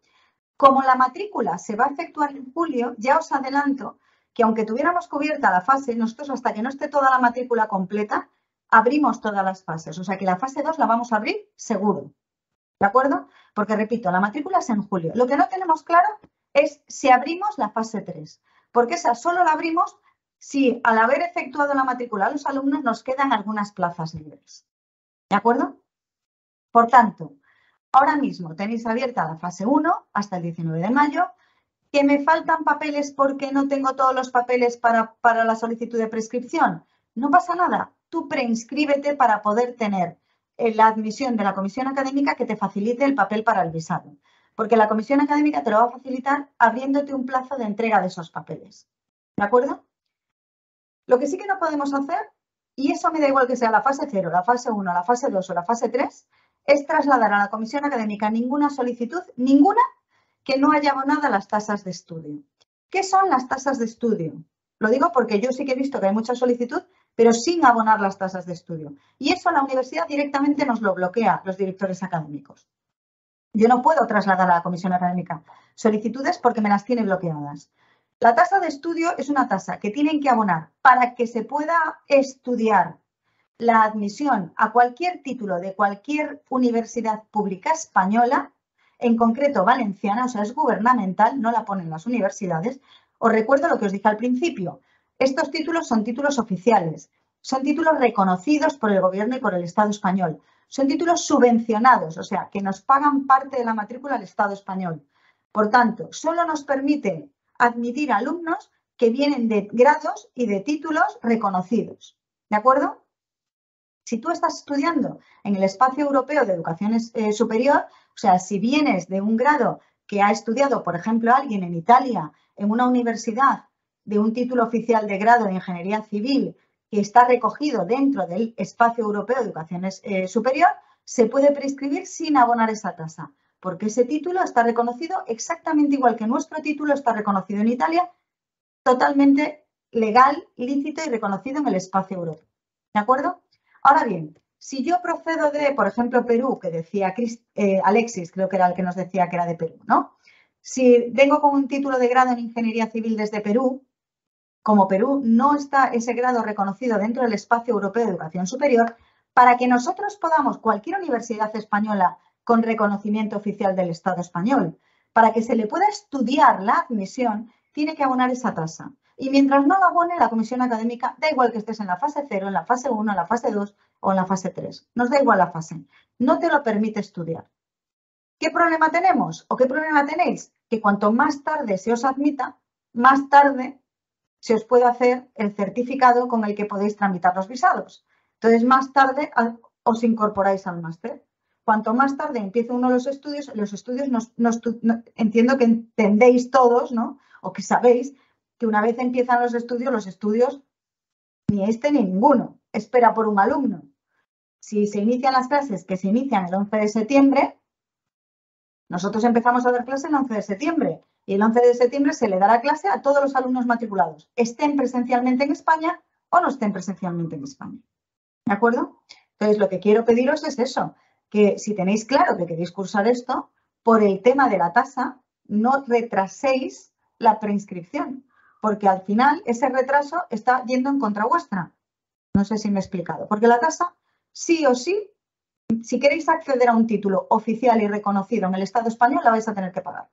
Como la matrícula se va a efectuar en julio, ya os adelanto que aunque tuviéramos cubierta la fase, nosotros hasta que no esté toda la matrícula completa, abrimos todas las fases. O sea que la fase 2 la vamos a abrir seguro. ¿De acuerdo? Porque, repito, la matrícula es en julio. Lo que no tenemos claro es si abrimos la fase 3, porque esa solo la abrimos si al haber efectuado la matrícula a los alumnos nos quedan algunas plazas libres. ¿De acuerdo? Por tanto, ahora mismo tenéis abierta la fase 1 hasta el 19 de mayo, que me faltan papeles porque no tengo todos los papeles para la solicitud de prescripción. No pasa nada, tú preinscríbete para poder tener la admisión de la comisión académica que te facilite el papel para el visado. Porque la comisión académica te lo va a facilitar abriéndote un plazo de entrega de esos papeles. ¿De acuerdo? Lo que sí que no podemos hacer, y eso me da igual que sea la fase 0, la fase 1, la fase 2 o la fase 3, es trasladar a la comisión académica ninguna solicitud, ninguna, que no haya abonado a las tasas de estudio. ¿Qué son las tasas de estudio? Lo digo porque yo sí que he visto que hay mucha solicitud, pero sin abonar las tasas de estudio. Y eso la universidad directamente nos lo bloquea, los directores académicos. Yo no puedo trasladar a la comisión académica solicitudes porque me las tiene bloqueadas. La tasa de estudio es una tasa que tienen que abonar para que se pueda estudiar la admisión a cualquier título de cualquier universidad pública española, en concreto valenciana, o sea, es gubernamental, no la ponen las universidades. Os recuerdo lo que os dije al principio. Estos títulos son títulos oficiales, son títulos reconocidos por el Gobierno y por el Estado español. Son títulos subvencionados, o sea, que nos pagan parte de la matrícula al Estado español. Por tanto, solo nos permite admitir alumnos que vienen de grados y de títulos reconocidos. ¿De acuerdo? Si tú estás estudiando en el espacio europeo de educación superior, o sea, si vienes de un grado que ha estudiado, por ejemplo, alguien en Italia, en una universidad, de un título oficial de grado de ingeniería civil que está recogido dentro del espacio europeo de educación superior, se puede prescribir sin abonar esa tasa, porque ese título está reconocido exactamente igual que nuestro título está reconocido en Italia, totalmente legal, lícito y reconocido en el espacio europeo. ¿De acuerdo? Ahora bien, si yo procedo de, por ejemplo, Perú, que decía Alexis, creo que era el que nos decía que era de Perú, ¿no? Si vengo con un título de grado en ingeniería civil desde Perú, como Perú no está ese grado reconocido dentro del espacio europeo de educación superior, para que nosotros podamos, cualquier universidad española con reconocimiento oficial del Estado español, para que se le pueda estudiar la admisión, tiene que abonar esa tasa. Y mientras no la abone la comisión académica, da igual que estés en la fase 0, en la fase 1, en la fase 2 o en la fase 3. Nos da igual la fase. No te lo permite estudiar. ¿Qué problema tenemos o qué problema tenéis? Que cuanto más tarde se os admita, más tarde se os puede hacer el certificado con el que podéis tramitar los visados. Entonces, más tarde os incorporáis al máster. Cuanto más tarde empiece uno los estudios entiendo que entendéis todos, ¿no? O que sabéis que una vez empiezan los estudios ni este ni ninguno. Espera por un alumno. Si se inician las clases que se inician el 11 de septiembre, nosotros empezamos a dar clase el 11 de septiembre. Y el 11 de septiembre se le dará clase a todos los alumnos matriculados, estén presencialmente en España o no estén presencialmente en España. ¿De acuerdo? Entonces, lo que quiero pediros es eso, que si tenéis claro que queréis cursar esto, por el tema de la tasa, no retraséis la preinscripción, porque al final ese retraso está yendo en contra vuestra. No sé si me he explicado, porque la tasa sí o sí, si queréis acceder a un título oficial y reconocido en el Estado español, la vais a tener que pagar.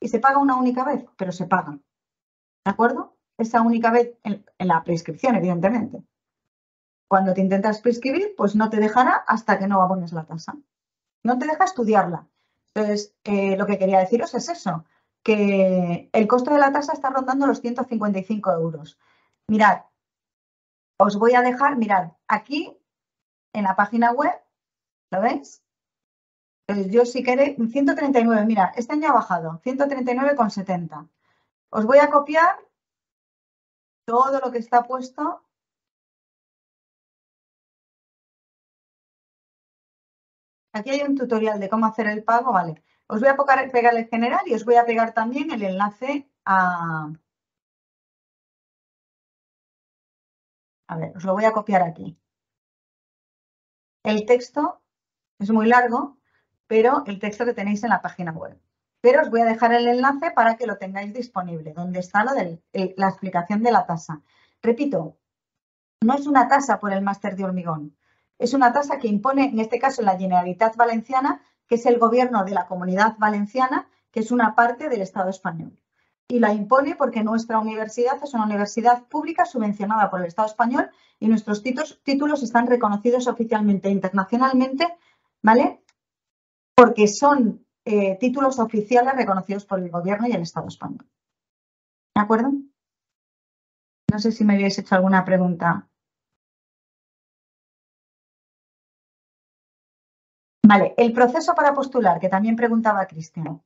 Y se paga una única vez, pero se paga. ¿De acuerdo? Esa única vez en la prescripción, evidentemente. Cuando te intentas prescribir, pues no te dejará hasta que no abones la tasa. No te deja estudiarla. Entonces, lo que quería deciros es eso, que el costo de la tasa está rondando los 155 euros. Mirad, os voy a dejar, mirad, aquí en la página web, ¿lo veis? Entonces, yo si queréis, 139, mirad, este año ha bajado, 139,70. Os voy a copiar todo lo que está puesto. Aquí hay un tutorial de cómo hacer el pago, vale. Os voy a pegar el general y os voy a pegar también el enlace a... A ver, os lo voy a copiar aquí. El texto es muy largo, pero el texto que tenéis en la página web. Pero os voy a dejar el enlace para que lo tengáis disponible, donde está lo de la explicación de la tasa. Repito, no es una tasa por el máster de hormigón, es una tasa que impone, en este caso, la Generalitat Valenciana, que es el gobierno de la Comunidad Valenciana, que es una parte del Estado español. Y la impone porque nuestra universidad es una universidad pública subvencionada por el Estado español y nuestros títulos están reconocidos oficialmente internacionalmente, ¿vale? Porque son... títulos oficiales reconocidos por el Gobierno y el Estado español. ¿De acuerdo? No sé si me habéis hecho alguna pregunta. Vale, el proceso para postular, que también preguntaba Cristian.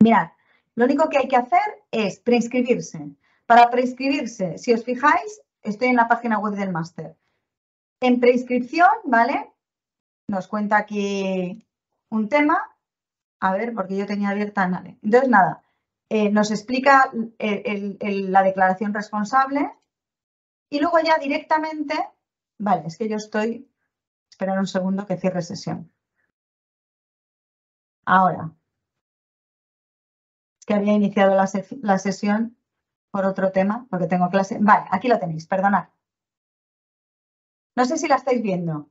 Mirad, lo único que hay que hacer es preinscribirse. Para preinscribirse, si os fijáis, estoy en la página web del máster. En preinscripción, ¿vale? Nos cuenta aquí un tema. A ver, porque yo tenía abierta Nale. Entonces, nada, nos explica la declaración responsable y luego ya directamente... Vale, es que yo estoy... Esperar un segundo que cierre sesión. Ahora. Es que había iniciado la sesión por otro tema, porque tengo clase... Vale, aquí lo tenéis, perdonad. No sé si la estáis viendo.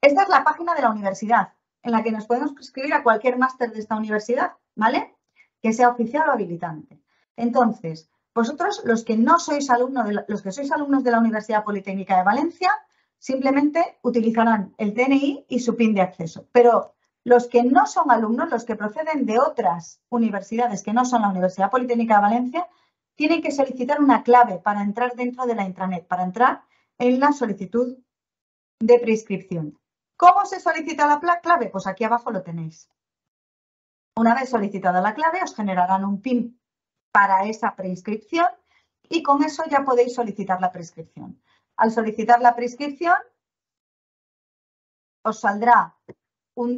Esta es la página de la universidad, en la que nos podemos prescribir a cualquier máster de esta universidad, ¿vale? Que sea oficial o habilitante. Entonces, vosotros, los que no sois alumnos de la Universidad Politécnica de Valencia, simplemente utilizarán el DNI y su PIN de acceso. Pero los que no son alumnos, los que proceden de otras universidades que no son la Universidad Politécnica de Valencia, tienen que solicitar una clave para entrar dentro de la intranet, para entrar en la solicitud de prescripción. ¿Cómo se solicita la clave? Pues aquí abajo lo tenéis. Una vez solicitada la clave, os generarán un PIN para esa preinscripción y con eso ya podéis solicitar la prescripción. Al solicitar la prescripción, os saldrá un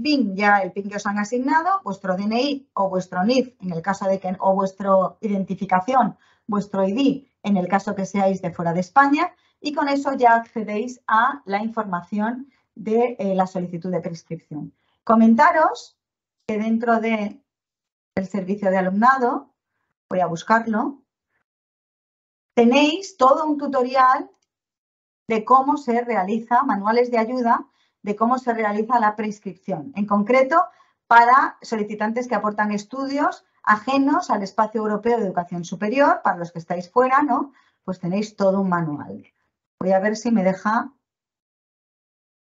PIN, ya el PIN que os han asignado, vuestro DNI o vuestro NIF, en el caso de que, o vuestra identificación, vuestro ID, en el caso que seáis de fuera de España. Y con eso ya accedéis a la información de la solicitud de prescripción. Comentaros que dentro del servicio de alumnado, voy a buscarlo, tenéis todo un tutorial de cómo se realiza, manuales de ayuda, de cómo se realiza la prescripción. En concreto, para solicitantes que aportan estudios ajenos al espacio europeo de educación superior, para los que estáis fuera, ¿no? Pues tenéis todo un manual. Voy a ver si me deja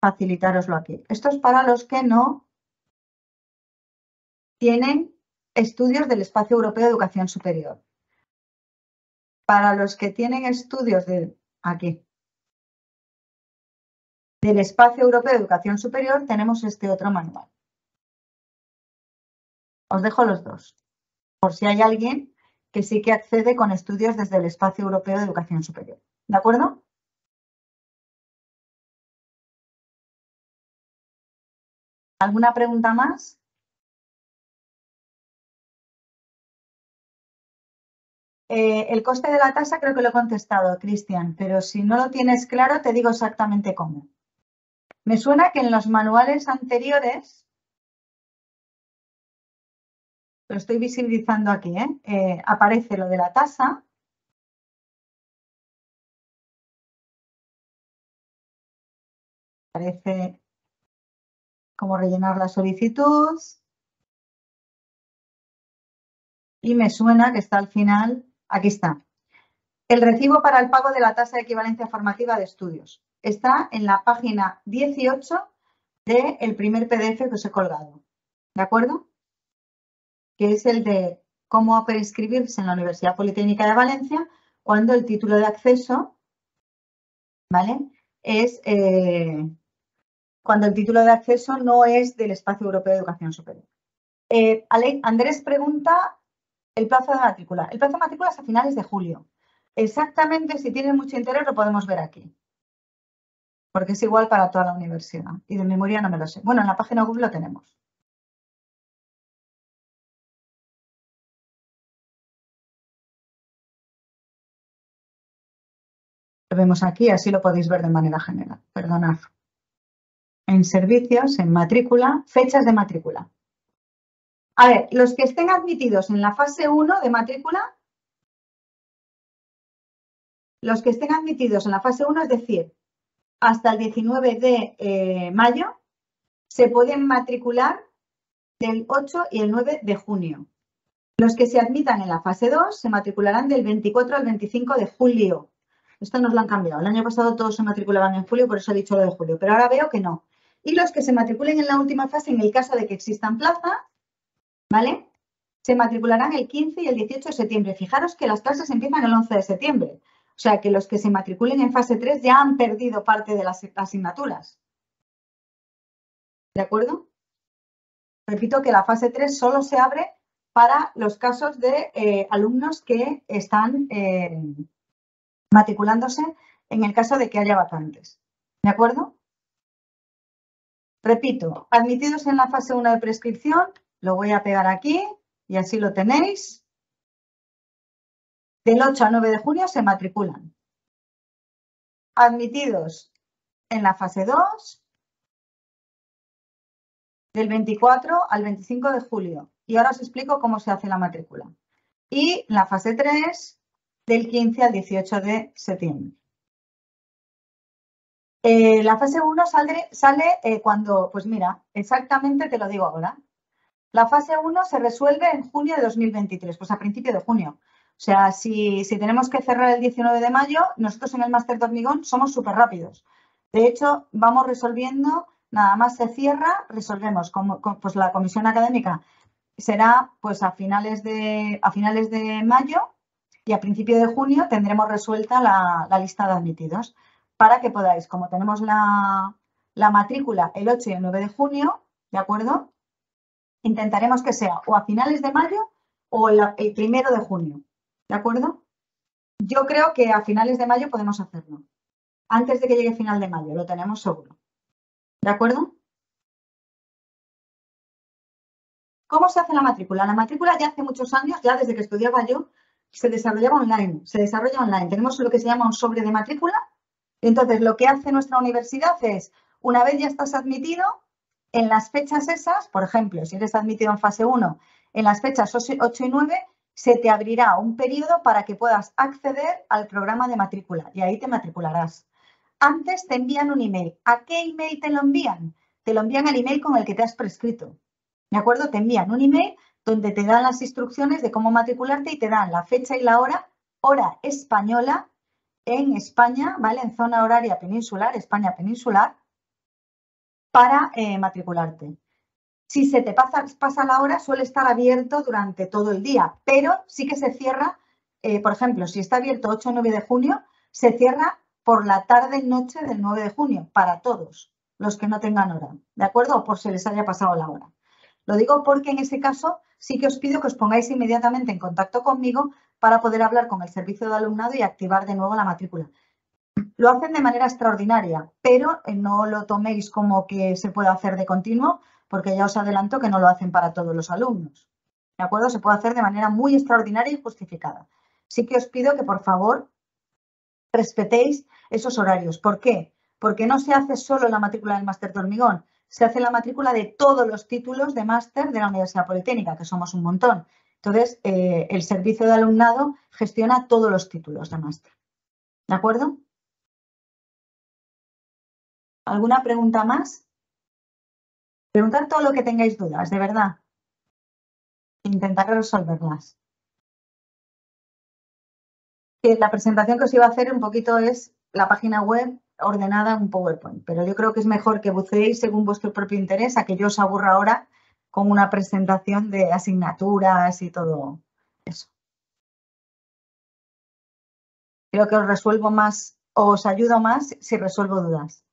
facilitároslo aquí. Esto es para los que no tienen estudios del Espacio Europeo de Educación Superior. Para los que tienen estudios del Espacio Europeo de Educación Superior tenemos este otro manual. Os dejo los dos, por si hay alguien que sí que accede con estudios desde el Espacio Europeo de Educación Superior. ¿De acuerdo? ¿Alguna pregunta más? El coste de la tasa creo que lo he contestado, Cristian, pero si no lo tienes claro te digo exactamente cómo. Me suena que en los manuales anteriores lo estoy visibilizando aquí, ¿eh? Aparece lo de la tasa. Aparece cómo rellenar la solicitud. Y me suena que está al final, aquí está. El recibo para el pago de la tasa de equivalencia formativa de estudios. Está en la página 18 del primer PDF que os he colgado. ¿De acuerdo? Que es el de cómo preinscribirse en la Universidad Politécnica de Valencia cuando el título de acceso, ¿vale? Es cuando el título de acceso no es del Espacio Europeo de Educación Superior. Andrés pregunta el plazo de matrícula. El plazo de matrícula es a finales de julio. Exactamente, si tienen mucho interés lo podemos ver aquí. Porque es igual para toda la universidad. Y de memoria no me lo sé. Bueno, en la página web lo tenemos. Lo vemos aquí, así lo podéis ver de manera general. Perdonad. En servicios, en matrícula, fechas de matrícula. A ver, los que estén admitidos en la fase 1 de matrícula, los que estén admitidos en la fase 1, es decir, hasta el 19 de mayo, se pueden matricular del 8 y el 9 de junio. Los que se admitan en la fase 2 se matricularán del 24 al 25 de julio. Esto nos lo han cambiado. El año pasado todos se matriculaban en julio, por eso he dicho lo de julio, pero ahora veo que no. Y los que se matriculen en la última fase, en el caso de que existan plazas, ¿vale? Se matricularán el 15 y el 18 de septiembre. Fijaros que las clases empiezan el 11 de septiembre. O sea, que los que se matriculen en fase 3 ya han perdido parte de las asignaturas. ¿De acuerdo? Repito que la fase 3 solo se abre para los casos de alumnos que están matriculándose en el caso de que haya vacantes. ¿De acuerdo? Repito, admitidos en la fase 1 de prescripción, lo voy a pegar aquí y así lo tenéis. Del 8 al 9 de junio se matriculan. Admitidos en la fase 2, del 24 al 25 de julio. Y ahora os explico cómo se hace la matrícula. Y la fase 3, del 15 al 18 de septiembre. La fase 1 sale cuando, pues mira, exactamente te lo digo ahora. La fase 1 se resuelve en junio de 2023, pues a principio de junio. O sea, si tenemos que cerrar el 19 de mayo, nosotros en el Máster de Hormigón somos súper rápidos. De hecho, vamos resolviendo, nada más se cierra, resolvemos. Pues la comisión académica será pues a finales de mayo y a principio de junio tendremos resuelta la lista de admitidos. Para que podáis, como tenemos la matrícula el 8 y el 9 de junio, ¿de acuerdo? Intentaremos que sea o a finales de mayo o el 1 de junio. ¿De acuerdo? Yo creo que a finales de mayo podemos hacerlo. Antes de que llegue final de mayo, lo tenemos seguro. ¿De acuerdo? ¿Cómo se hace la matrícula? La matrícula ya hace muchos años, ya desde que estudiaba yo, se desarrollaba online. Se desarrolla online. Tenemos lo que se llama un sobre de matrícula. Entonces, lo que hace nuestra universidad es, una vez ya estás admitido, en las fechas esas, por ejemplo, si eres admitido en fase 1, en las fechas 8 y 9, se te abrirá un periodo para que puedas acceder al programa de matrícula y ahí te matricularás. Antes te envían un email. ¿A qué email te lo envían? Te lo envían al email con el que te has prescrito. ¿De acuerdo? Te envían un email donde te dan las instrucciones de cómo matricularte y te dan la fecha y la hora, hora española en España, ¿vale? En zona horaria peninsular, España peninsular, para matricularte. Si se te pasa la hora, suele estar abierto durante todo el día, pero sí que se cierra, por ejemplo, si está abierto 8 o 9 de junio, se cierra por la tarde-noche del 9 de junio, para todos los que no tengan hora, ¿de acuerdo? O por si les haya pasado la hora. Lo digo porque en ese caso sí que os pido que os pongáis inmediatamente en contacto conmigo para poder hablar con el servicio de alumnado y activar de nuevo la matrícula. Lo hacen de manera extraordinaria, pero no lo toméis como que se puede hacer de continuo, porque ya os adelanto que no lo hacen para todos los alumnos. ¿De acuerdo? Se puede hacer de manera muy extraordinaria y justificada. Sí que os pido que, por favor, respetéis esos horarios. ¿Por qué? Porque no se hace solo la matrícula del Máster de Hormigón, se hace la matrícula de todos los títulos de máster de la Universidad Politécnica, que somos un montón. Entonces, el servicio de alumnado gestiona todos los títulos de máster. ¿De acuerdo? ¿Alguna pregunta más? Preguntad todo lo que tengáis dudas, de verdad. Intentaré resolverlas. La presentación que os iba a hacer un poquito es la página web ordenada en PowerPoint, pero yo creo que es mejor que buceéis según vuestro propio interés a que yo os aburra ahora con una presentación de asignaturas y todo eso. Creo que os resuelvo más o os ayudo más si resuelvo dudas.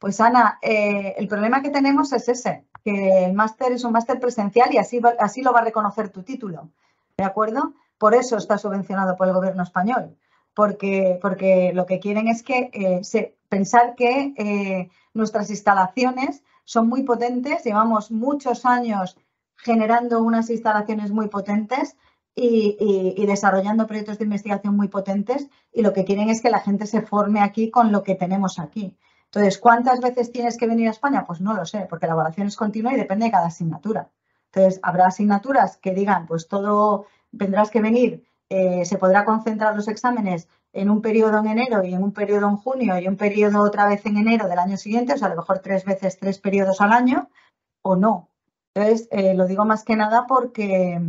Pues Ana, el problema que tenemos es ese, que el máster es un máster presencial y así lo va a reconocer tu título, ¿de acuerdo? Por eso está subvencionado por el gobierno español, porque lo que quieren es que pensar que nuestras instalaciones son muy potentes, llevamos muchos años generando unas instalaciones muy potentes y desarrollando proyectos de investigación muy potentes, y lo que quieren es que la gente se forme aquí con lo que tenemos aquí. Entonces, ¿cuántas veces tienes que venir a España? Pues no lo sé, porque la evaluación es continua y depende de cada asignatura. Entonces, habrá asignaturas que digan, pues todo tendrás que venir, se podrá concentrar los exámenes en un periodo en enero y en un periodo en junio y un periodo otra vez en enero del año siguiente, o sea, a lo mejor 3 veces 3 periodos al año, o no. Entonces, lo digo más que nada porque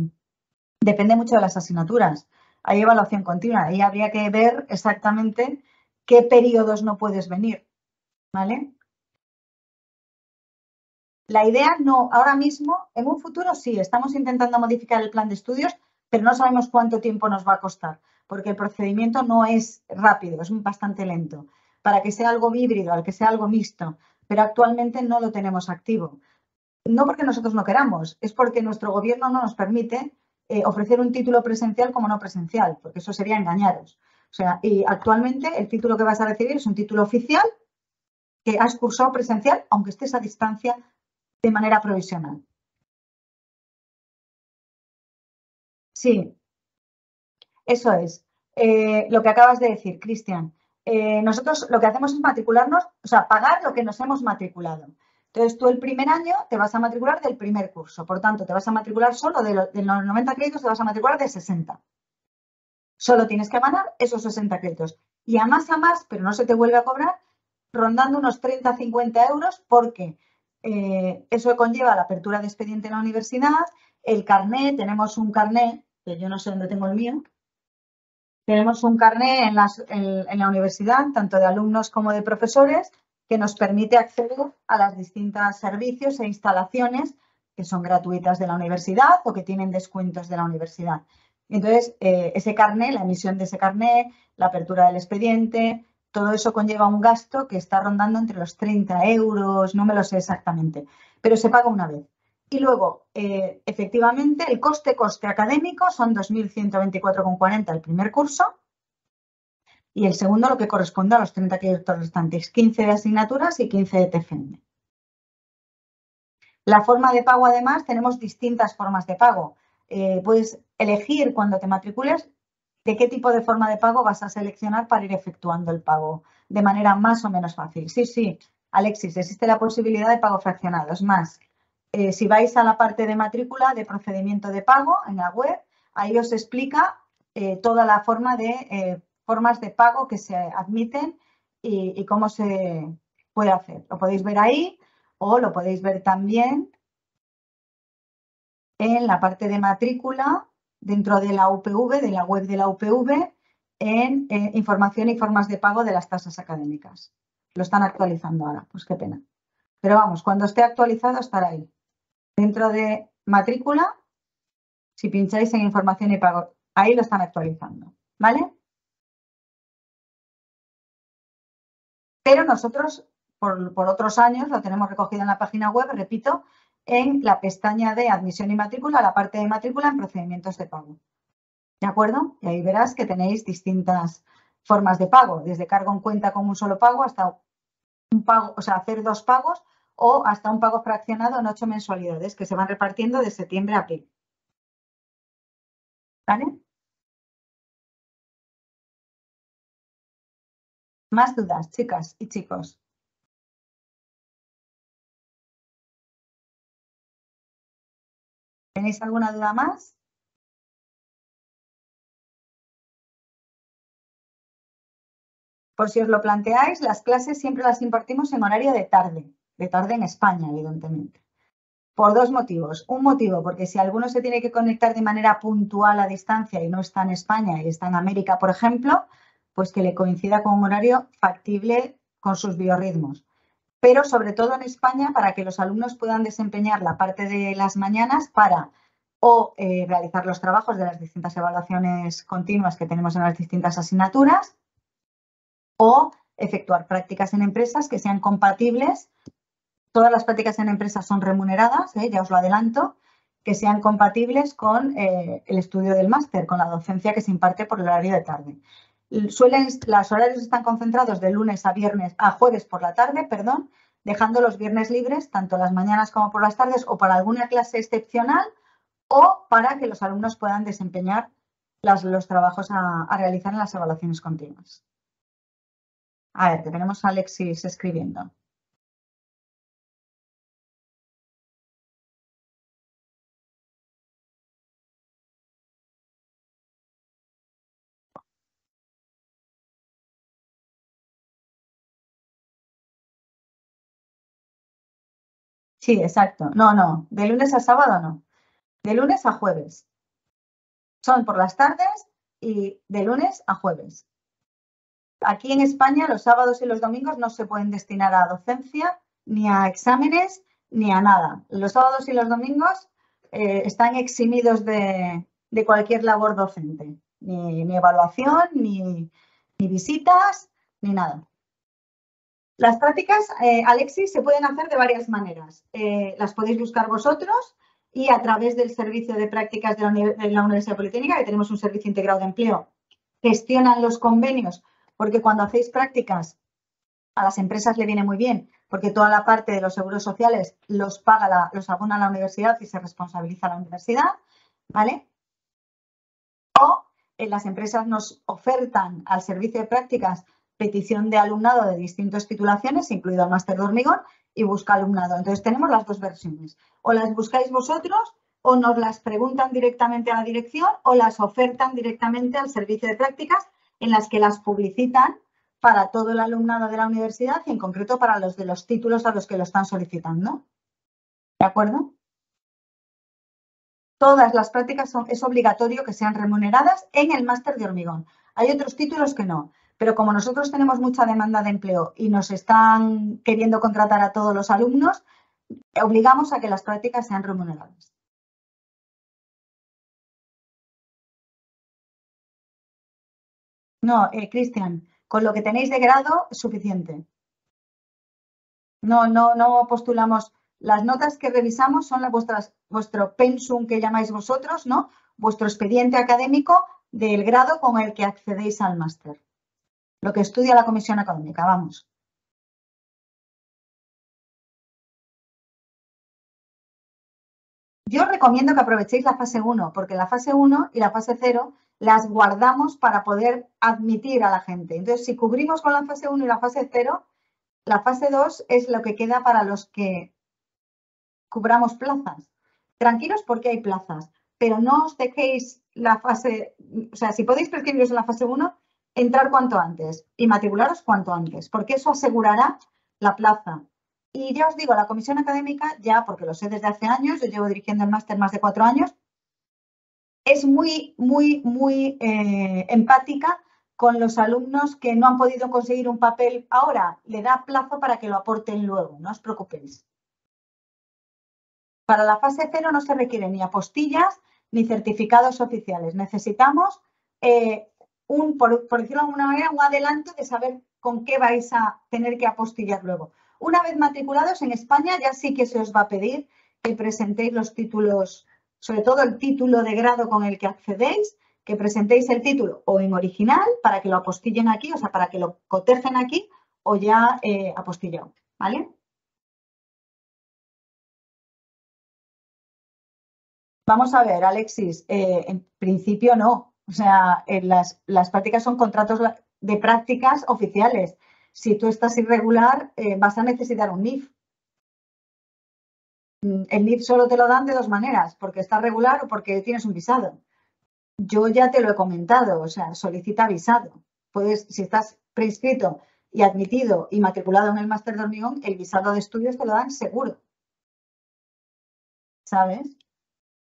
depende mucho de las asignaturas. Hay evaluación continua, ahí habría que ver exactamente qué periodos no puedes venir. ¿Vale? La idea no, ahora mismo, en un futuro sí, estamos intentando modificar el plan de estudios, pero no sabemos cuánto tiempo nos va a costar, porque el procedimiento no es rápido, es bastante lento, para que sea algo híbrido, al que sea algo mixto, pero actualmente no lo tenemos activo. No porque nosotros no queramos, es porque nuestro gobierno no nos permite ofrecer un título presencial como no presencial, porque eso sería engañaros. O sea, y actualmente el título que vas a recibir es un título oficial, que has cursado presencial, aunque estés a distancia de manera provisional. Sí, eso es lo que acabas de decir, Cristian. Nosotros lo que hacemos es matricularnos, o sea, pagar lo que nos hemos matriculado. Entonces, tú el primer año te vas a matricular del primer curso. Por tanto, te vas a matricular solo de los 90 créditos, te vas a matricular de 60. Solo tienes que ganar esos 60 créditos. Y a más, pero no se te vuelve a cobrar, rondando unos 30 a 50 euros, porque eso conlleva la apertura de expediente en la universidad, el carné, tenemos un carné, que yo no sé dónde tengo el mío, tenemos un carné en la universidad, tanto de alumnos como de profesores, que nos permite acceder a las distintas servicios e instalaciones que son gratuitas de la universidad o que tienen descuentos de la universidad. Entonces, ese carné, la emisión de ese carné, la apertura del expediente... Todo eso conlleva un gasto que está rondando entre los 30 euros, no me lo sé exactamente, pero se paga una vez. Y luego, efectivamente, el coste académico son 2.124,40 el primer curso y el segundo lo que corresponde a los 30 créditos restantes, 15 de asignaturas y 15 de TFM. La forma de pago, además, tenemos distintas formas de pago. Puedes elegir cuando te matricules de qué tipo de forma de pago vas a seleccionar para ir efectuando el pago de manera más o menos fácil. Sí, Alexis, existe la posibilidad de pago fraccionado. Es más, si vais a la parte de matrícula de procedimiento de pago en la web, ahí os explica toda la forma de formas de pago que se admiten y cómo se puede hacer. Lo podéis ver ahí o lo podéis ver también en la parte de matrícula. Dentro de la UPV, de la web de la UPV, en información y formas de pago de las tasas académicas. Lo están actualizando ahora, pues qué pena. Pero vamos, cuando esté actualizado estará ahí. Dentro de matrícula, si pincháis en información y pago, ahí lo están actualizando, ¿vale? Pero nosotros, por otros años, lo tenemos recogido en la página web, repito, en la pestaña de admisión y matrícula, la parte de matrícula en procedimientos de pago. ¿De acuerdo? Y ahí verás que tenéis distintas formas de pago, desde cargo en cuenta con un solo pago hasta un pago, o sea, hacer dos pagos o hasta un pago fraccionado en 8 mensualidades que se van repartiendo de septiembre a abril. ¿Vale? Más dudas, chicas y chicos. ¿Tenéis alguna duda más? Por si os lo planteáis, las clases siempre las impartimos en horario de tarde en España, evidentemente. Por dos motivos. Un motivo, porque si alguno se tiene que conectar de manera puntual a distancia y no está en España y está en América, por ejemplo, pues que le coincida con un horario factible con sus biorritmos. Pero sobre todo en España, para que los alumnos puedan desempeñar la parte de las mañanas para o realizar los trabajos de las distintas evaluaciones continuas que tenemos en las distintas asignaturas o efectuar prácticas en empresas que sean compatibles. Todas las prácticas en empresas son remuneradas, ya os lo adelanto, que sean compatibles con el estudio del máster, con la docencia que se imparte por el horario de tarde. Los horarios están concentrados de lunes a viernes, a jueves por la tarde, perdón, dejando los viernes libres, tanto las mañanas como por las tardes, o para alguna clase excepcional, o para que los alumnos puedan desempeñar los trabajos a realizar en las evaluaciones continuas. A ver, que tenemos a Alexis escribiendo. Sí, exacto. No, no. De lunes a sábado no. De lunes a jueves. Son por las tardes y de lunes a jueves. Aquí en España los sábados y los domingos no se pueden destinar a docencia, ni a exámenes, ni a nada. Los sábados y los domingos están eximidos de cualquier labor docente. Ni evaluación, ni visitas, ni nada. Las prácticas, Alexis, se pueden hacer de varias maneras. Las podéis buscar vosotros y a través del servicio de prácticas de la Universidad Politécnica, que tenemos un servicio integrado de empleo, gestionan los convenios, porque cuando hacéis prácticas a las empresas le viene muy bien, porque toda la parte de los seguros sociales los abona la universidad y se responsabiliza la universidad, ¿vale? O las empresas nos ofertan al servicio de prácticas petición de alumnado de distintas titulaciones, incluido el máster de hormigón, y busca alumnado. Entonces, tenemos las dos versiones. O las buscáis vosotros, o nos las preguntan directamente a la dirección, o las ofertan directamente al servicio de prácticas, en las que las publicitan para todo el alumnado de la universidad y, en concreto, para los de los títulos a los que lo están solicitando. ¿De acuerdo? Todas las prácticas es obligatorio que sean remuneradas en el máster de hormigón. Hay otros títulos que no. Pero como nosotros tenemos mucha demanda de empleo y nos están queriendo contratar a todos los alumnos, obligamos a que las prácticas sean remuneradas. No, Cristian, con lo que tenéis de grado es suficiente. No postulamos. Las notas que revisamos son vuestro pensum que llamáis vosotros, ¿no? Vuestro expediente académico del grado con el que accedéis al máster. Lo que estudia la comisión académica, vamos. Yo recomiendo que aprovechéis la fase 1, porque la fase 1 y la fase 0 las guardamos para poder admitir a la gente. Entonces, si cubrimos con la fase 1 y la fase 0, la fase 2 es lo que queda para los que cubramos plazas. Tranquilos porque hay plazas, pero no os dejéis la fase... O sea, si podéis prescribiros en la fase 1... entrar cuanto antes y matricularos cuanto antes, porque eso asegurará la plaza. Y ya os digo, la comisión académica, ya porque lo sé desde hace años, yo llevo dirigiendo el máster más de 4 años, es muy empática con los alumnos que no han podido conseguir un papel ahora. Le da plazo para que lo aporten luego, no os preocupéis. Para la fase 0 no se requieren ni apostillas ni certificados oficiales. Necesitamos... por decirlo de alguna manera, un adelanto de saber con qué vais a tener que apostillar luego. Una vez matriculados en España, ya sí que se os va a pedir que presentéis los títulos, sobre todo el título de grado con el que accedéis, que presentéis el título o en original para que lo apostillen aquí, o sea, para que lo cotejen aquí, o ya apostillado, ¿vale? Vamos a ver, Alexis, en principio no. O sea, las prácticas son contratos de prácticas oficiales. Si tú estás irregular, vas a necesitar un NIF. El NIF solo te lo dan de dos maneras, porque estás regular o porque tienes un visado. Yo ya te lo he comentado, o sea, solicita visado. Puedes, si estás preinscrito y admitido y matriculado en el máster de hormigón, el visado de estudios te lo dan seguro. ¿Sabes?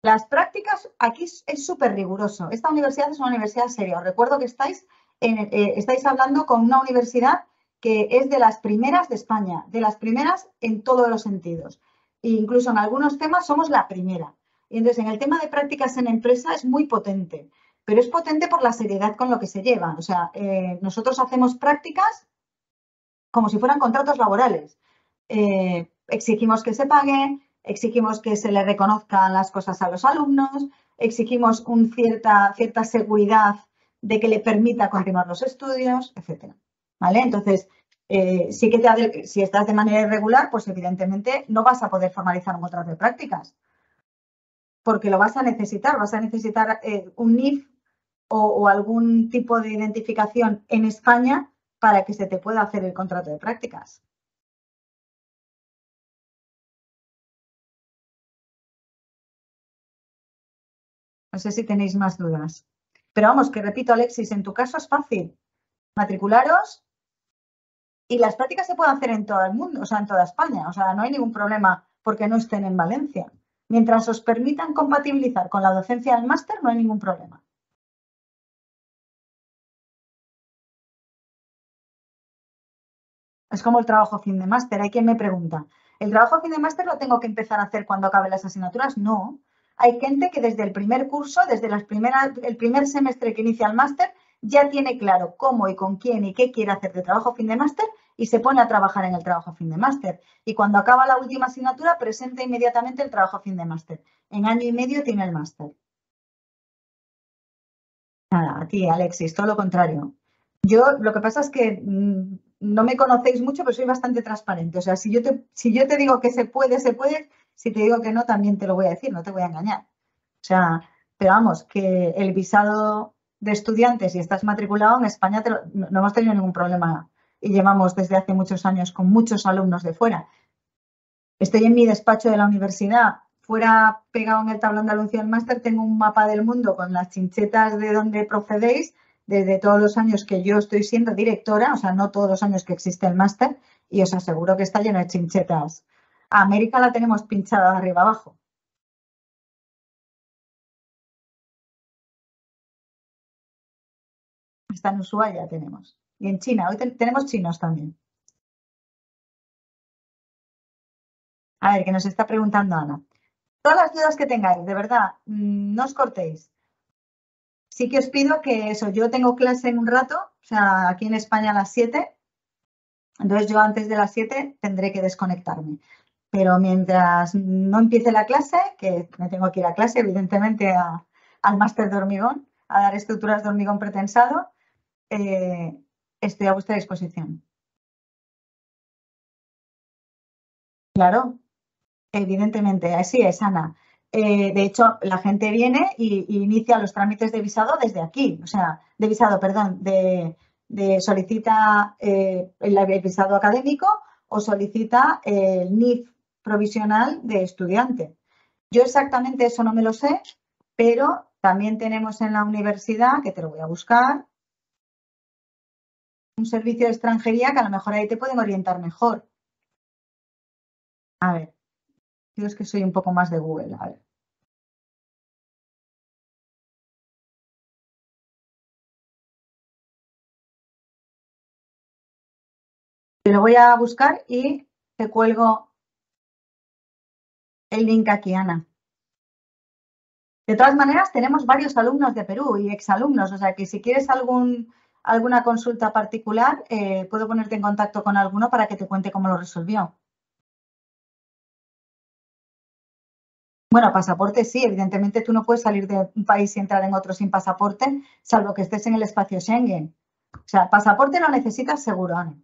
Las prácticas aquí es súper riguroso. Esta universidad es una universidad seria. Os recuerdo que estáis hablando con una universidad que es de las primeras de España, de las primeras en todos los sentidos. E incluso en algunos temas somos la primera. Entonces, en el tema de prácticas en empresa es muy potente, pero es potente por la seriedad con lo que se lleva. O sea, nosotros hacemos prácticas como si fueran contratos laborales. Exigimos que se pague. Exigimos que se le reconozcan las cosas a los alumnos, exigimos cierta seguridad de que le permita continuar los estudios, etcétera. ¿Vale? Entonces, sí que si estás de manera irregular, pues evidentemente no vas a poder formalizar un contrato de prácticas, porque lo vas a necesitar un NIF o algún tipo de identificación en España para que se te pueda hacer el contrato de prácticas. No sé si tenéis más dudas. Pero vamos, que repito, Alexis, en tu caso es fácil. Matricularos y las prácticas se pueden hacer en todo el mundo, o sea, en toda España. O sea, no hay ningún problema porque no estén en Valencia. Mientras os permitan compatibilizar con la docencia del máster, no hay ningún problema. Es como el trabajo fin de máster. Hay quien me pregunta, ¿el trabajo fin de máster lo tengo que empezar a hacer cuando acabe las asignaturas? No. Hay gente que desde el primer curso, desde el primer semestre que inicia el máster, ya tiene claro cómo y con quién y qué quiere hacer de trabajo fin de máster y se pone a trabajar en el trabajo fin de máster. Y cuando acaba la última asignatura, presenta inmediatamente el trabajo fin de máster. En año y medio tiene el máster. Nada, a ti, Alexis, todo lo contrario. Yo, lo que pasa es que no me conocéis mucho, pero soy bastante transparente. O sea, si yo te digo que se puede... Si te digo que no, también te lo voy a decir, no te voy a engañar. O sea, pero vamos, que el visado de estudiantes, si estás matriculado en España, no hemos tenido ningún problema y llevamos desde hace muchos años con muchos alumnos de fuera. Estoy en mi despacho de la universidad, fuera pegado en el tablón de anuncio del máster, tengo un mapa del mundo con las chinchetas de donde procedéis, desde todos los años que yo estoy siendo directora, o sea, no todos los años que existe el máster, y os aseguro que está lleno de chinchetas. A América la tenemos pinchada de arriba abajo. Está en Ushuaia tenemos. Y en China, hoy tenemos chinos también. A ver, que nos está preguntando Ana. Todas las dudas que tengáis, de verdad, no os cortéis. Sí que os pido que eso, yo tengo clase en un rato, o sea, aquí en España a las 7. Entonces yo antes de las 7 tendré que desconectarme. Pero mientras no empiece la clase, que me tengo que ir a clase, evidentemente, al máster de hormigón, a dar estructuras de hormigón pretensado, estoy a vuestra disposición. Claro, evidentemente, así es, Ana. De hecho, la gente viene y inicia los trámites de visado desde aquí, o sea, de visado, perdón, solicita el visado académico o solicita el NIF provisional de estudiante. Yo exactamente eso no me lo sé, pero también tenemos en la universidad, que te lo voy a buscar, un servicio de extranjería que a lo mejor ahí te pueden orientar mejor. A ver, yo es que soy un poco más de Google, a ver. Te lo voy a buscar y te cuelgo el link aquí, Ana. De todas maneras, tenemos varios alumnos de Perú y exalumnos, o sea que si quieres alguna consulta particular, puedo ponerte en contacto con alguno para que te cuente cómo lo resolvió. Bueno, pasaporte sí, evidentemente tú no puedes salir de un país y entrar en otro sin pasaporte, salvo que estés en el espacio Schengen. O sea, pasaporte lo necesitas seguro, Ana.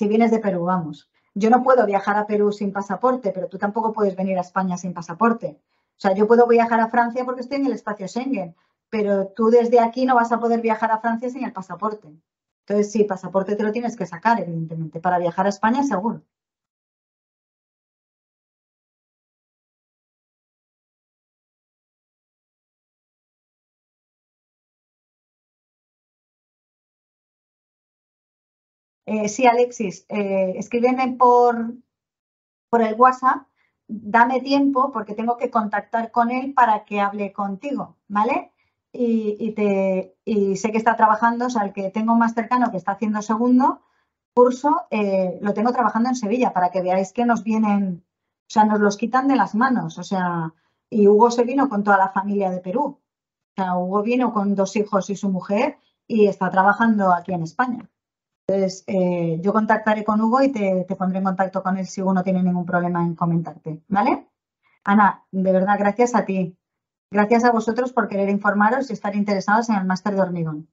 si vienes de Perú, vamos. Yo no puedo viajar a Perú sin pasaporte, pero tú tampoco puedes venir a España sin pasaporte. O sea, yo puedo viajar a Francia porque estoy en el espacio Schengen, pero tú desde aquí no vas a poder viajar a Francia sin el pasaporte. Entonces, sí, pasaporte te lo tienes que sacar, evidentemente, para viajar a España seguro. Sí, Alexis, escríbeme por el WhatsApp. Dame tiempo porque tengo que contactar con él para que hable contigo, ¿vale? Y sé que está trabajando, o sea, el que tengo más cercano que está haciendo segundo curso, lo tengo trabajando en Sevilla para que veáis que nos vienen, o sea, nos los quitan de las manos, o sea, y Hugo se vino con toda la familia de Perú. O sea, Hugo vino con 2 hijos y su mujer y está trabajando aquí en España. Entonces, yo contactaré con Hugo y te pondré en contacto con él si Hugo no tiene ningún problema en comentarte, ¿vale? Ana, de verdad, gracias a ti. Gracias a vosotros por querer informaros y estar interesados en el máster de hormigón,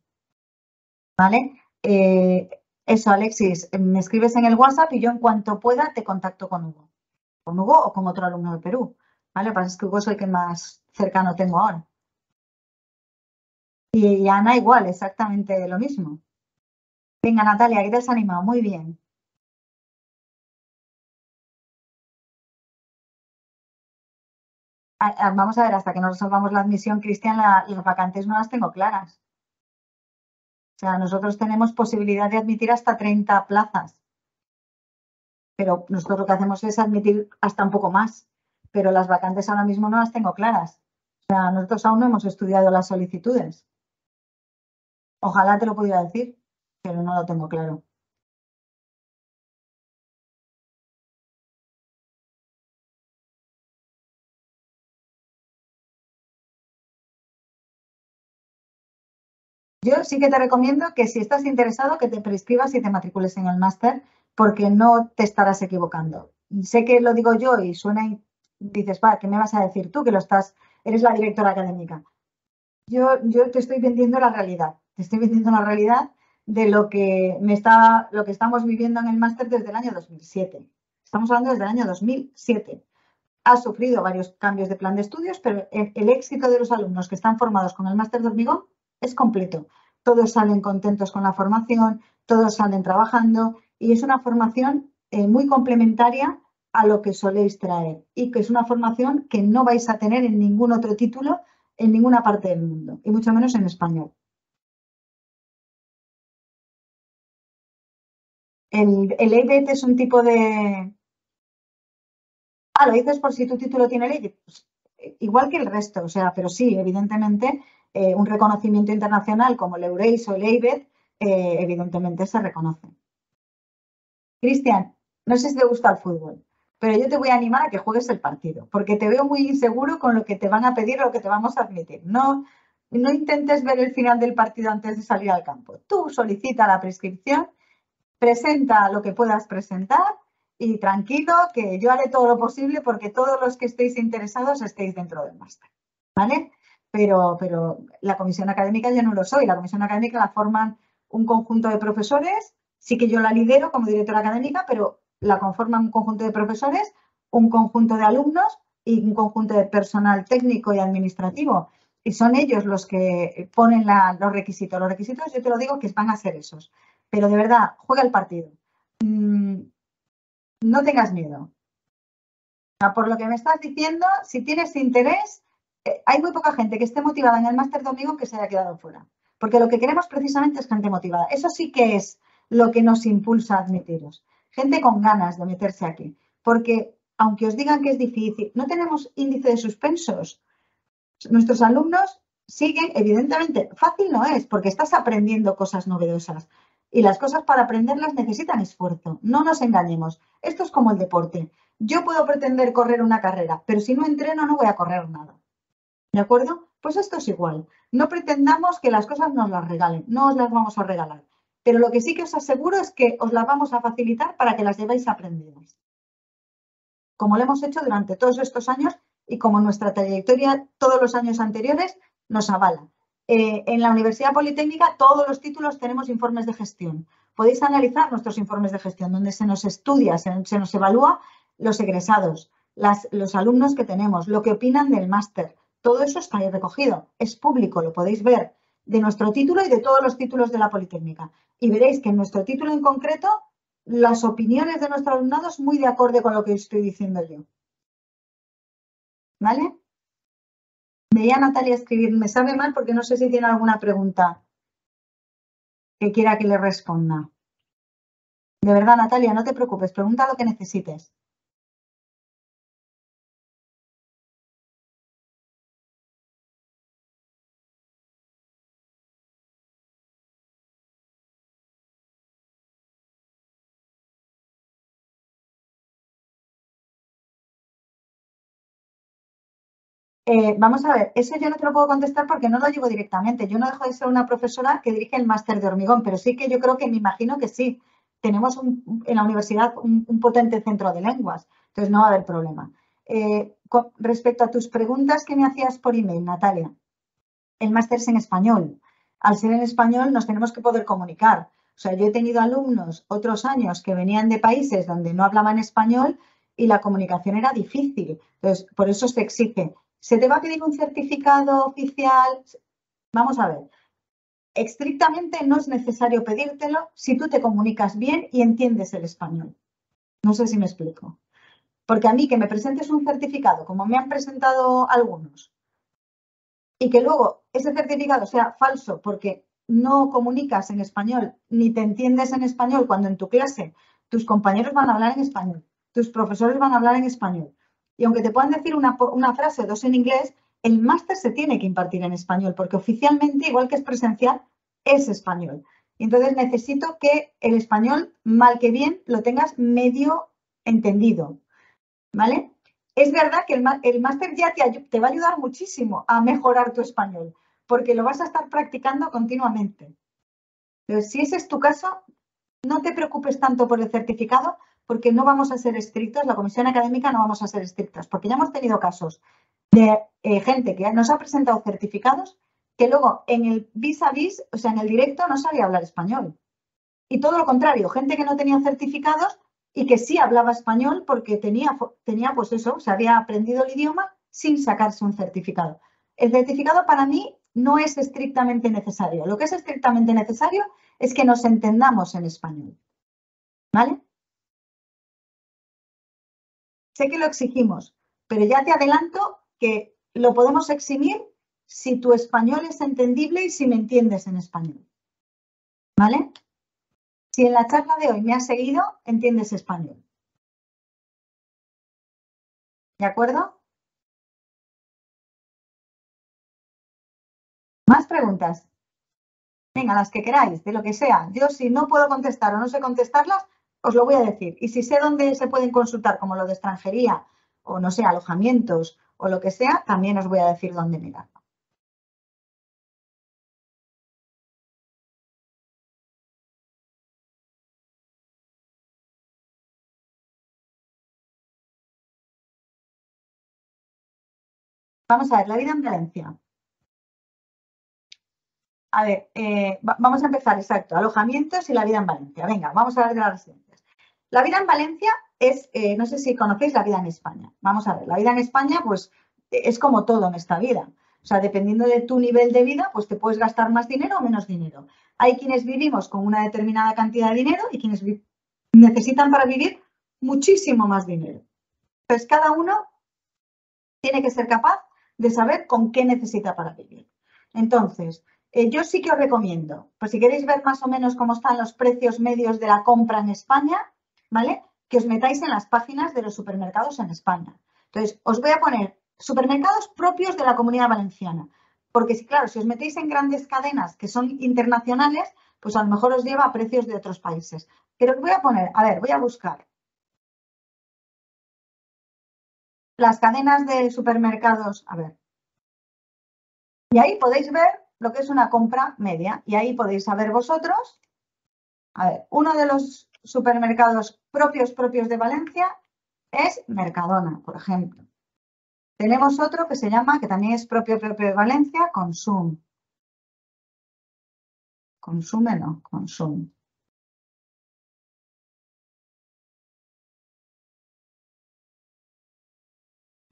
¿vale? Eso, Alexis, me escribes en el WhatsApp y yo en cuanto pueda te contacto con Hugo. Con Hugo o con otro alumno de Perú, ¿vale? Lo que pasa es que Hugo es el que más cercano tengo ahora. Y Ana igual, exactamente lo mismo. Venga, Natalia, ¿qué te has animado? Muy bien. Vamos a ver, hasta que no resolvamos la admisión, Cristian, las vacantes no las tengo claras. O sea, nosotros tenemos posibilidad de admitir hasta 30 plazas. Pero nosotros lo que hacemos es admitir hasta un poco más. Pero las vacantes ahora mismo no las tengo claras. O sea, nosotros aún no hemos estudiado las solicitudes. Ojalá te lo pudiera decir, pero no lo tengo claro. Yo sí que te recomiendo que si estás interesado que te prescribas y te matricules en el máster porque no te estarás equivocando. Sé que lo digo yo y suena y dices, va, ¿qué me vas a decir tú? Que lo estás, eres la directora académica. Yo te estoy vendiendo la realidad. Te estoy vendiendo la realidad de lo que estamos viviendo en el máster desde el año 2007. Estamos hablando desde el año 2007. Ha sufrido varios cambios de plan de estudios, pero el éxito de los alumnos que están formados con el máster de hormigón es completo. Todos salen contentos con la formación, todos salen trabajando y es una formación muy complementaria a lo que soléis traer y que es una formación que no vais a tener en ningún otro título en ninguna parte del mundo y mucho menos en español. El EIDET es un tipo de... Ah, lo dices por si tu título tiene ley. Pues, igual que el resto, o sea, pero sí, evidentemente, un reconocimiento internacional como el UREIS o el EIDET, evidentemente se reconoce. Cristian, no sé si te gusta el fútbol, pero yo te voy a animar a que juegues el partido, porque te veo muy inseguro con lo que te van a pedir, lo que te vamos a admitir. No intentes ver el final del partido antes de salir al campo. Tú solicita la prescripción. Presenta lo que puedas presentar y tranquilo que yo haré todo lo posible porque todos los que estéis interesados estéis dentro del máster, ¿vale? Pero la comisión académica yo no lo soy. La comisión académica la forman un conjunto de profesores. Sí que yo la lidero como directora académica, pero la conforman un conjunto de profesores, un conjunto de alumnos y un conjunto de personal técnico y administrativo. Y son ellos los que ponen los requisitos. Los requisitos yo te lo digo que van a ser esos. Pero de verdad, juega el partido. No tengas miedo. Por lo que me estás diciendo, si tienes interés, hay muy poca gente que esté motivada en el máster de hormigón que se haya quedado fuera. Porque lo que queremos precisamente es gente motivada. Eso sí que es lo que nos impulsa a admitiros. Gente con ganas de meterse aquí. Porque aunque os digan que es difícil, no tenemos índice de suspensos. Nuestros alumnos siguen, evidentemente, fácil no es, porque estás aprendiendo cosas novedosas. Y las cosas para aprenderlas necesitan esfuerzo. No nos engañemos. Esto es como el deporte. Yo puedo pretender correr una carrera, pero si no entreno no voy a correr nada. ¿De acuerdo? Pues esto es igual. No pretendamos que las cosas nos las regalen. No os las vamos a regalar. Pero lo que sí que os aseguro es que os las vamos a facilitar para que las llevéis aprendidas. Como lo hemos hecho durante todos estos años y como nuestra trayectoria todos los años anteriores nos avala. En la Universidad Politécnica todos los títulos tenemos informes de gestión, podéis analizar nuestros informes de gestión, donde se nos estudia, se nos evalúa los egresados, los alumnos que tenemos, lo que opinan del máster. Todo eso está ahí recogido, es público, lo podéis ver, de nuestro título y de todos los títulos de la Politécnica. Y veréis que en nuestro título en concreto, las opiniones de nuestro alumnado es muy de acorde con lo que estoy diciendo yo. ¿Vale? Me veía Natalia escribir, me sabe mal porque no sé si tiene alguna pregunta que quiera que le responda. De verdad, Natalia, no te preocupes, pregunta lo que necesites. Vamos a ver, eso yo no te lo puedo contestar porque no lo llevo directamente. Yo no dejo de ser una profesora que dirige el máster de hormigón, pero sí que yo creo que me imagino que sí. Tenemos en la universidad un potente centro de lenguas, entonces no va a haber problema. Con respecto a tus preguntas que me hacías por email, Natalia, el máster es en español. Al ser en español nos tenemos que poder comunicar. O sea, yo he tenido alumnos otros años que venían de países donde no hablaban español y la comunicación era difícil. Entonces, por eso se exige. ¿Se te va a pedir un certificado oficial? Vamos a ver. Estrictamente no es necesario pedírtelo si tú te comunicas bien y entiendes el español. No sé si me explico. Porque a mí que me presentes un certificado, como me han presentado algunos, y que luego ese certificado sea falso porque no comunicas en español ni te entiendes en español cuando en tu clase tus compañeros van a hablar en español, tus profesores van a hablar en español. Y aunque te puedan decir una frase o dos en inglés, el máster se tiene que impartir en español porque oficialmente, igual que es presencial, es español. Y entonces necesito que el español, mal que bien, lo tengas medio entendido. ¿Vale? Es verdad que el máster ya te va a ayudar muchísimo a mejorar tu español porque lo vas a estar practicando continuamente. Pero si ese es tu caso, no te preocupes tanto por el certificado porque no vamos a ser estrictos, la comisión académica no vamos a ser estrictas, porque ya hemos tenido casos de gente que nos ha presentado certificados que luego en el vis-a-vis, o sea, en el directo, no sabía hablar español. Y todo lo contrario, gente que no tenía certificados y que sí hablaba español porque tenía pues eso, se había aprendido el idioma sin sacarse un certificado. El certificado para mí no es estrictamente necesario. Lo que es estrictamente necesario es que nos entendamos en español. ¿Vale? Sé que lo exigimos, pero ya te adelanto que lo podemos eximir si tu español es entendible y si me entiendes en español. ¿Vale? Si en la charla de hoy me has seguido, entiendes español. ¿De acuerdo? ¿Más preguntas? Venga, las que queráis, de lo que sea. Yo si no puedo contestar o no sé contestarlas, os lo voy a decir. Y si sé dónde se pueden consultar, como lo de extranjería o, no sé, alojamientos o lo que sea, también os voy a decir dónde mirar. Vamos a ver, la vida en Valencia. A ver, vamos a empezar, exacto, alojamientos y la vida en Valencia. Venga, vamos a hablar de las residencias. La vida en Valencia es, no sé si conocéis la vida en España. Vamos a ver, la vida en España pues es como todo en esta vida. O sea, dependiendo de tu nivel de vida, pues te puedes gastar más dinero o menos dinero. Hay quienes vivimos con una determinada cantidad de dinero y quienes necesitan para vivir muchísimo más dinero. Pues cada uno tiene que ser capaz de saber con qué necesita para vivir. Entonces, yo sí que os recomiendo, pues si queréis ver más o menos cómo están los precios medios de la compra en España, ¿vale? Que os metáis en las páginas de los supermercados en España. Entonces, os voy a poner supermercados propios de la Comunidad Valenciana. Porque, claro, si os metéis en grandes cadenas que son internacionales, pues a lo mejor os lleva a precios de otros países. Pero os voy a poner, a ver, voy a buscar las cadenas de supermercados, a ver. Y ahí podéis ver lo que es una compra media. Y ahí podéis saber vosotros, a ver, uno de los supermercados propios de Valencia es Mercadona, por ejemplo. Tenemos otro que se llama, que también es propio de Valencia, Consum. Consume, no, Consum.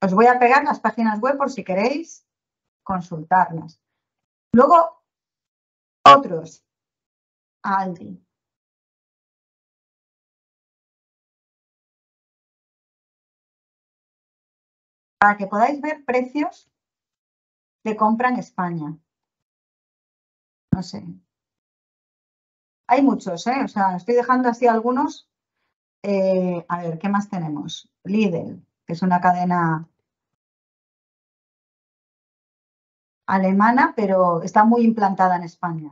Os voy a pegar las páginas web por si queréis consultarlas. Luego, otros. Aldi. Para que podáis ver precios de compra en España. No sé. Hay muchos, ¿eh? O sea, estoy dejando así algunos. A ver, ¿qué más tenemos? Lidl, que es una cadena alemana, pero está muy implantada en España.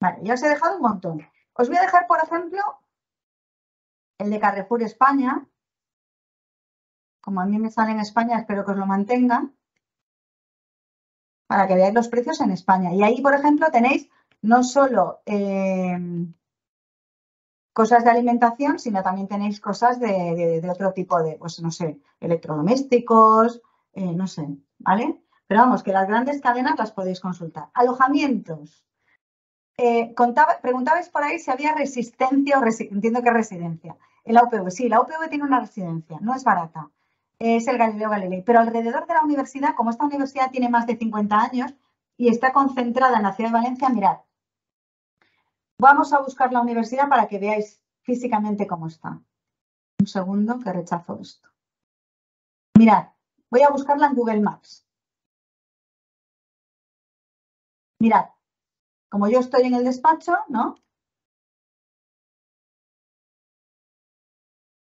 Vale, ya os he dejado un montón. Os voy a dejar, por ejemplo, el de Carrefour España. Como a mí me sale en España, espero que os lo mantengan. Para que veáis los precios en España. Y ahí, por ejemplo, tenéis no solo cosas de alimentación, sino también tenéis cosas de otro tipo de, pues no sé, electrodomésticos, no sé, ¿vale? Pero vamos, que las grandes cadenas las podéis consultar. Alojamientos. Preguntabais por ahí si había resistencia, o entiendo que residencia. La UPV, sí, la UPV tiene una residencia, no es barata. Es el Galileo Galilei, pero alrededor de la universidad, como esta universidad tiene más de 50 años y está concentrada en la ciudad de Valencia, mirad, vamos a buscar la universidad para que veáis físicamente cómo está. Un segundo que rechazo esto. Mirad, voy a buscarla en Google Maps. Mirad, como yo estoy en el despacho, ¿no?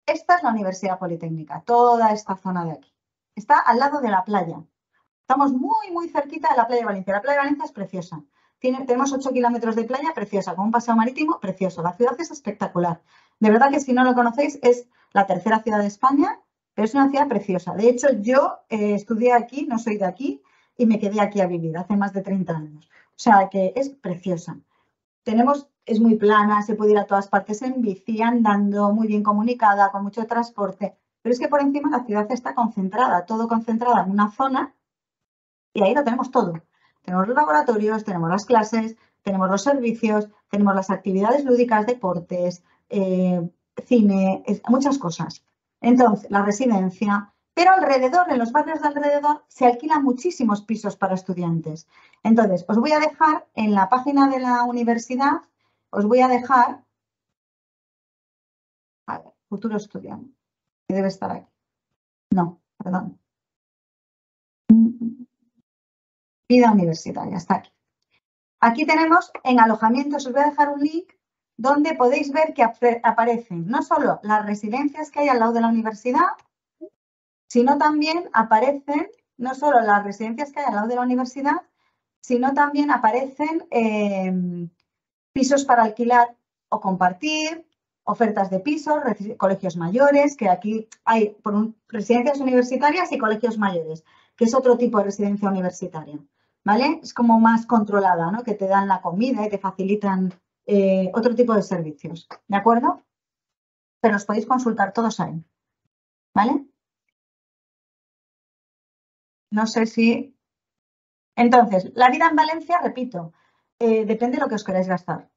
Esta es la Universidad Politécnica, toda esta zona de aquí. Está al lado de la playa. Estamos muy, muy cerquita de la playa de Valencia. La playa de Valencia es preciosa. Tenemos 8 kilómetros de playa preciosa, con un paseo marítimo precioso. La ciudad es espectacular. De verdad que si no lo conocéis, es la tercera ciudad de España, pero es una ciudad preciosa. De hecho, yo estudié aquí, no soy de aquí, y me quedé aquí a vivir hace más de 30 años. O sea, que es preciosa. Es muy plana, se puede ir a todas partes en bici, andando, muy bien comunicada, con mucho transporte. Pero es que por encima la ciudad está concentrada, todo concentrada en una zona y ahí lo tenemos todo. Tenemos los laboratorios, tenemos las clases, tenemos los servicios, tenemos las actividades lúdicas, deportes, cine, muchas cosas. Entonces, la residencia, pero alrededor, en los barrios de alrededor, se alquilan muchísimos pisos para estudiantes. Entonces, os voy a dejar en la página de la universidad. Os voy a dejar, a ver, futuro estudiante, que debe estar aquí. No, perdón. Vida universitaria, está aquí. Aquí tenemos en alojamientos, os voy a dejar un link donde podéis ver que aparecen no solo las residencias que hay al lado de la universidad, sino también aparecen no solo las residencias que hay al lado de la universidad, sino también aparecen pisos para alquilar o compartir, ofertas de pisos, colegios mayores, que aquí hay residencias universitarias y colegios mayores, que es otro tipo de residencia universitaria, ¿vale? Es como más controlada, ¿no? Que te dan la comida y te facilitan otro tipo de servicios, ¿de acuerdo? Pero los podéis consultar todos ahí, ¿vale? No sé si... Entonces, la vida en Valencia, repito, depende de lo que os queráis gastar.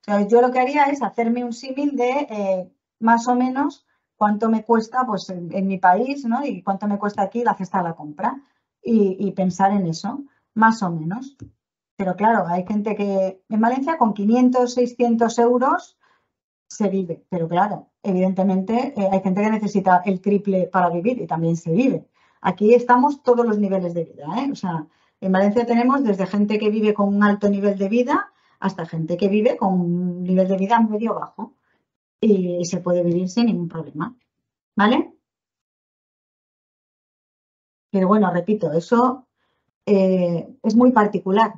O sea, yo lo que haría es hacerme un símil de más o menos cuánto me cuesta pues, en mi país, ¿no? Y cuánto me cuesta aquí la cesta de la compra y pensar en eso, más o menos. Pero claro, hay gente que en Valencia con 500, 600 euros se vive. Pero claro, evidentemente hay gente que necesita el triple para vivir y también se vive. Aquí estamos todos los niveles de vida, ¿eh? O sea, en Valencia tenemos desde gente que vive con un alto nivel de vida hasta gente que vive con un nivel de vida medio bajo y se puede vivir sin ningún problema, ¿vale? Pero bueno, repito, eso es muy particular.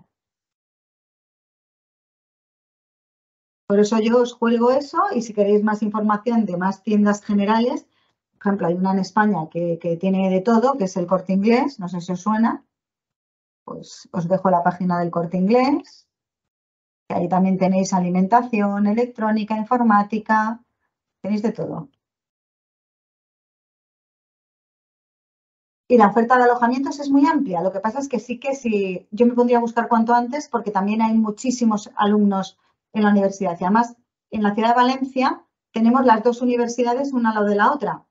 Por eso yo os cuelgo eso y si queréis más información de más tiendas generales, por ejemplo, hay una en España que tiene de todo, que es el Corte Inglés, no sé si os suena. Pues os dejo la página del Corte Inglés, que ahí también tenéis alimentación, electrónica, informática, tenéis de todo. Y la oferta de alojamientos es muy amplia, lo que pasa es que sí que yo me pondría a buscar cuanto antes porque también hay muchísimos alumnos en la universidad. Y además, en la ciudad de Valencia tenemos las dos universidades una al lado de la otra.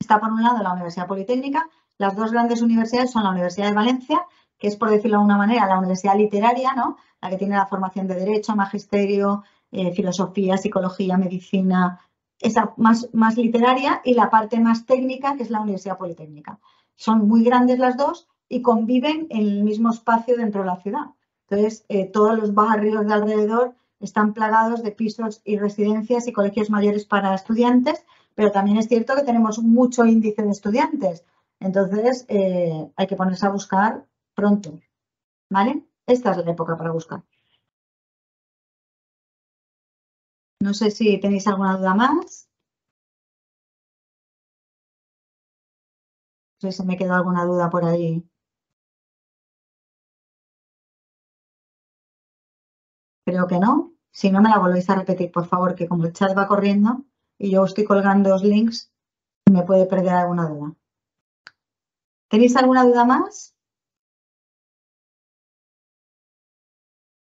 Está por un lado la Universidad Politécnica, las dos grandes universidades son la Universidad de Valencia, que es, por decirlo de alguna manera, la universidad literaria, ¿no? La que tiene la formación de Derecho, Magisterio, Filosofía, Psicología, Medicina, esa más literaria, y la parte más técnica, que es la Universidad Politécnica. Son muy grandes las dos y conviven en el mismo espacio dentro de la ciudad. Entonces, todos los barrios de alrededor están plagados de pisos y residencias y colegios mayores para estudiantes, pero también es cierto que tenemos mucho índice de estudiantes. Entonces, hay que ponerse a buscar pronto, ¿vale? Esta es la época para buscar. No sé si tenéis alguna duda más. No sé si me quedó alguna duda por ahí. Creo que no. Si no, me la volvéis a repetir, por favor, que como el chat va corriendo y yo estoy colgando los links, me puede perder alguna duda. ¿Tenéis alguna duda más?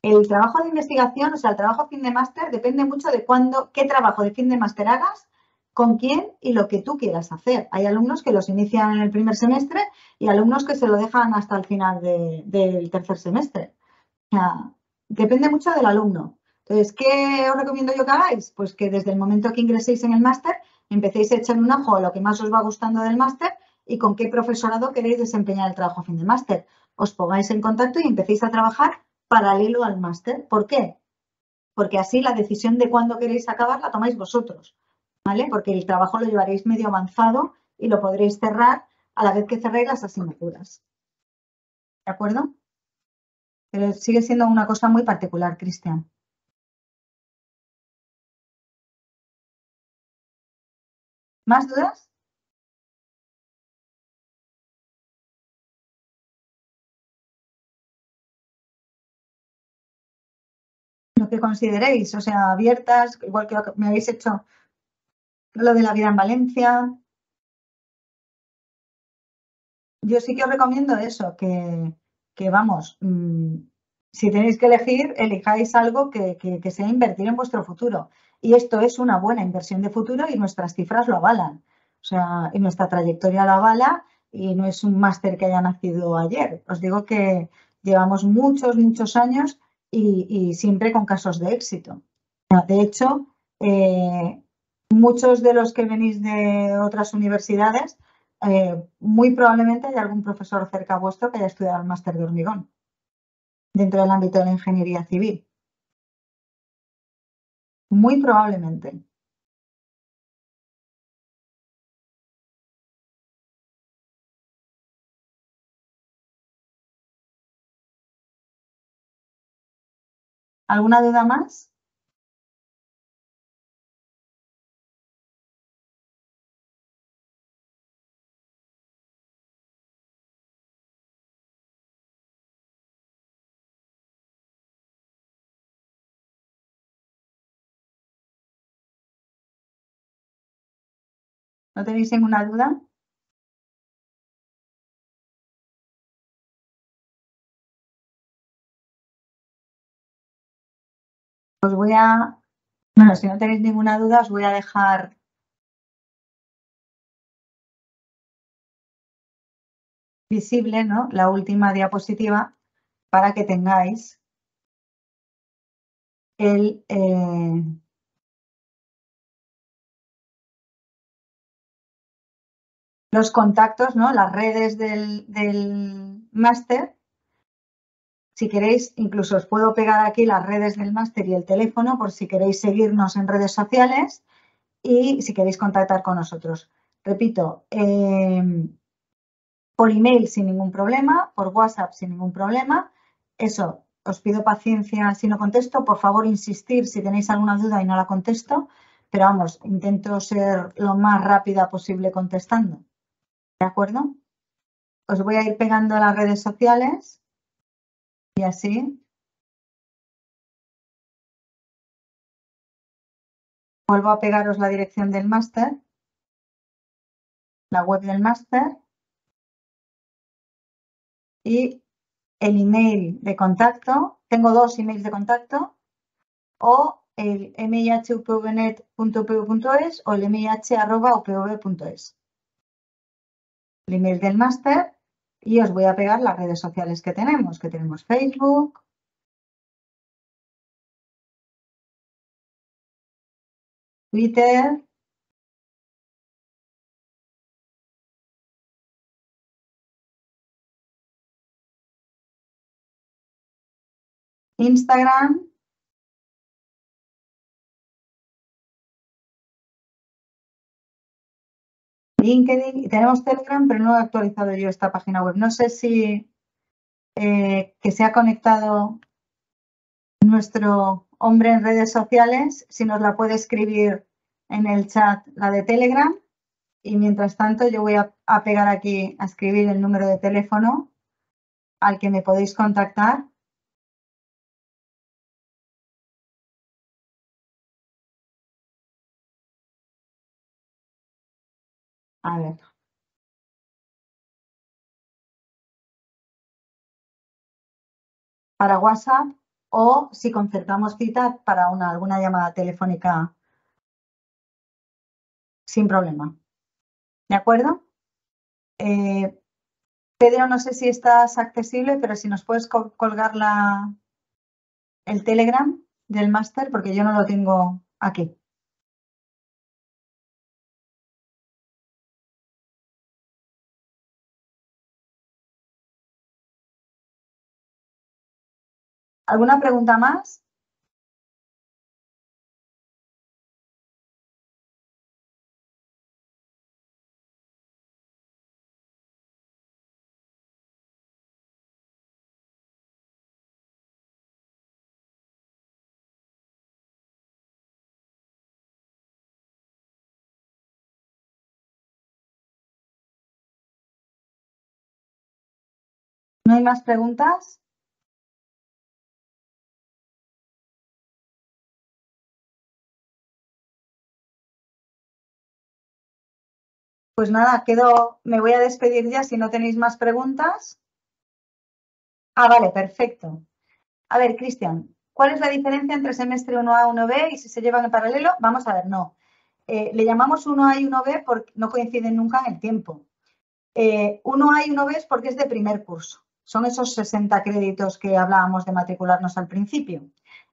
El trabajo de investigación, o sea, el trabajo fin de máster, depende mucho de cuándo, qué trabajo de fin de máster hagas, con quién y lo que tú quieras hacer. Hay alumnos que los inician en el primer semestre y alumnos que se lo dejan hasta el final del tercer semestre. O sea, depende mucho del alumno. Entonces, ¿qué os recomiendo yo que hagáis? Pues que desde el momento que ingreséis en el máster, empecéis a echar un ojo a lo que más os va gustando del máster y con qué profesorado queréis desempeñar el trabajo fin de máster. Os pongáis en contacto y empecéis a trabajar paralelo al máster. ¿Por qué? Porque así la decisión de cuándo queréis acabar la tomáis vosotros, ¿vale? Porque el trabajo lo llevaréis medio avanzado y lo podréis cerrar a la vez que cerréis las asignaturas. ¿De acuerdo? Pero sigue siendo una cosa muy particular, Cristian. ¿Más dudas? Lo que consideréis, o sea, abiertas, igual que me habéis hecho lo de la vida en Valencia. Yo sí que os recomiendo eso, que vamos, si tenéis que elegir, elijáis algo que sea invertir en vuestro futuro. Y esto es una buena inversión de futuro y nuestras cifras lo avalan. O sea, y nuestra trayectoria lo avala y no es un máster que haya nacido ayer. Os digo que llevamos muchos años y siempre con casos de éxito. De hecho, muchos de los que venís de otras universidades, muy probablemente hay algún profesor cerca vuestro que haya estudiado el máster de hormigón dentro del ámbito de la ingeniería civil. Muy probablemente. ¿Alguna duda más? ¿No tenéis ninguna duda? Os voy a, bueno, si no tenéis ninguna duda, os voy a dejar visible, ¿no?, la última diapositiva para que tengáis los contactos, ¿no?, las redes del máster. Si queréis, incluso os puedo pegar aquí las redes del máster y el teléfono por si queréis seguirnos en redes sociales y si queréis contactar con nosotros. Repito, por email sin ningún problema, por WhatsApp sin ningún problema. Eso, os pido paciencia si no contesto. Por favor, insistir si tenéis alguna duda y no la contesto. Pero vamos, intento ser lo más rápida posible contestando. ¿De acuerdo? Os voy a ir pegando a las redes sociales. Y así vuelvo a pegaros la dirección del máster, la web del máster y el email de contacto. Tengo dos emails de contacto. o el mih.upvnet.upv.es o el mih@upv.es. El email del máster y os voy a pegar las redes sociales que tenemos Facebook, Twitter, Instagram, LinkedIn y tenemos Telegram, pero no he actualizado yo esta página web. No sé si que se ha conectado nuestro hombre en redes sociales, si nos la puede escribir en el chat la de Telegram y mientras tanto yo voy a pegar aquí, a escribir el número de teléfono al que me podéis contactar. A ver. Para WhatsApp o si concertamos cita para alguna llamada telefónica sin problema. ¿De acuerdo? Pedro, no sé si estás accesible, pero si nos puedes colgar el Telegram del máster porque yo no lo tengo aquí. ¿Alguna pregunta más? ¿No hay más preguntas? Pues nada, me voy a despedir ya si no tenéis más preguntas. Ah, vale, perfecto. A ver, Cristian, ¿cuál es la diferencia entre semestre 1A, 1B y si se llevan en paralelo? Vamos a ver, no. Le llamamos 1A y 1B porque no coinciden nunca en el tiempo. 1A y 1B es porque es de primer curso. Son esos 60 créditos que hablábamos de matricularnos al principio.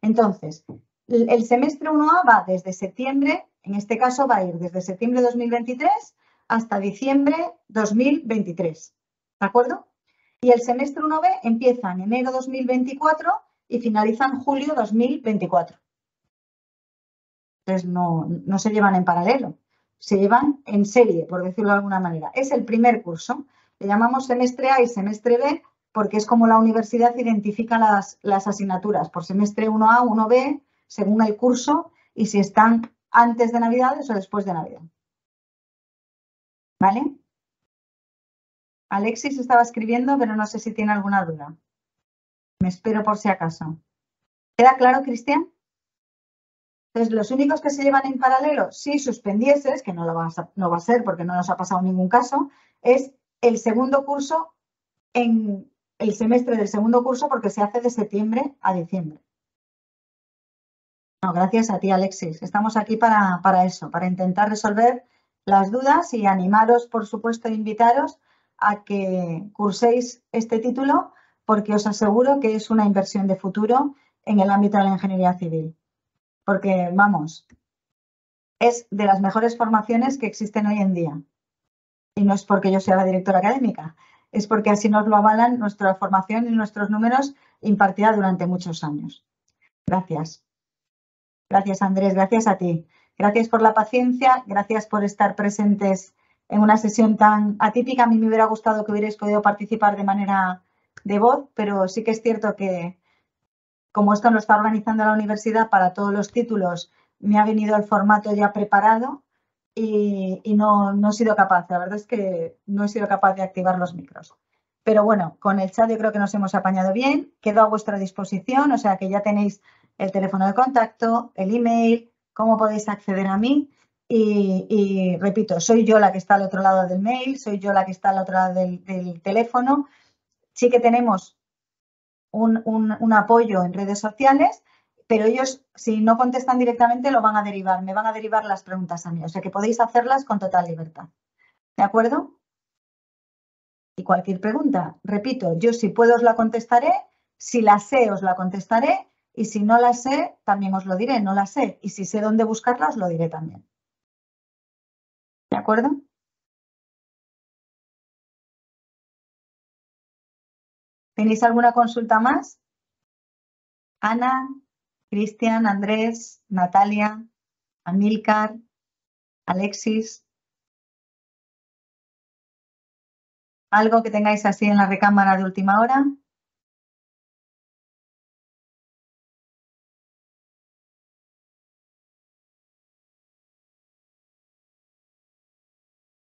Entonces, el semestre 1A va desde septiembre, en este caso va a ir desde septiembre de 2023 hasta diciembre 2023, ¿de acuerdo? Y el semestre 1B empieza en enero 2024 y finaliza en julio 2024. Entonces no se llevan en paralelo, se llevan en serie, por decirlo de alguna manera. Es el primer curso, le llamamos semestre A y semestre B porque es como la universidad identifica las asignaturas por semestre 1A, 1B, según el curso y si están antes de Navidades o después de Navidad. ¿Vale? Alexis estaba escribiendo, pero no sé si tiene alguna duda. Me espero por si acaso. ¿Queda claro, Cristian? Entonces, los únicos que se llevan en paralelo, si suspendieses, que no va a ser porque no nos ha pasado ningún caso, es el segundo curso, en el semestre del segundo curso, porque se hace de septiembre a diciembre. No, gracias a ti, Alexis. Estamos aquí para eso, para intentar resolver las dudas y animaros, por supuesto, invitaros a que curséis este título porque os aseguro que es una inversión de futuro en el ámbito de la ingeniería civil. Porque, vamos, es de las mejores formaciones que existen hoy en día. Y no es porque yo sea la directora académica, es porque así nos lo avalan nuestra formación y nuestros números impartida durante muchos años. Gracias. Gracias, Andrés. Gracias a ti. Gracias por la paciencia, gracias por estar presentes en una sesión tan atípica. A mí me hubiera gustado que hubierais podido participar de manera de voz, pero sí que es cierto que como esto lo está organizando la universidad para todos los títulos, me ha venido el formato ya preparado y no he sido capaz. La verdad es que no he sido capaz de activar los micros. Pero bueno, con el chat yo creo que nos hemos apañado bien. Quedo a vuestra disposición, o sea que ya tenéis el teléfono de contacto, el email, cómo podéis acceder a mí y repito, soy yo la que está al otro lado del mail, soy yo la que está al otro lado del teléfono. Sí que tenemos un apoyo en redes sociales pero ellos, si no contestan directamente, lo van a derivar, me van a derivar las preguntas a mí. O sea que podéis hacerlas con total libertad. ¿De acuerdo? Y cualquier pregunta, repito, yo si puedo os la contestaré, si la sé os la contestaré y si no la sé también os lo diré, no la sé. Y si sé dónde buscarla os lo diré también. ¿De acuerdo? ¿Tenéis alguna consulta más? Ana, Cristian, Andrés, Natalia, Amílcar, Alexis. ¿Algo que tengáis así en la recámara de última hora?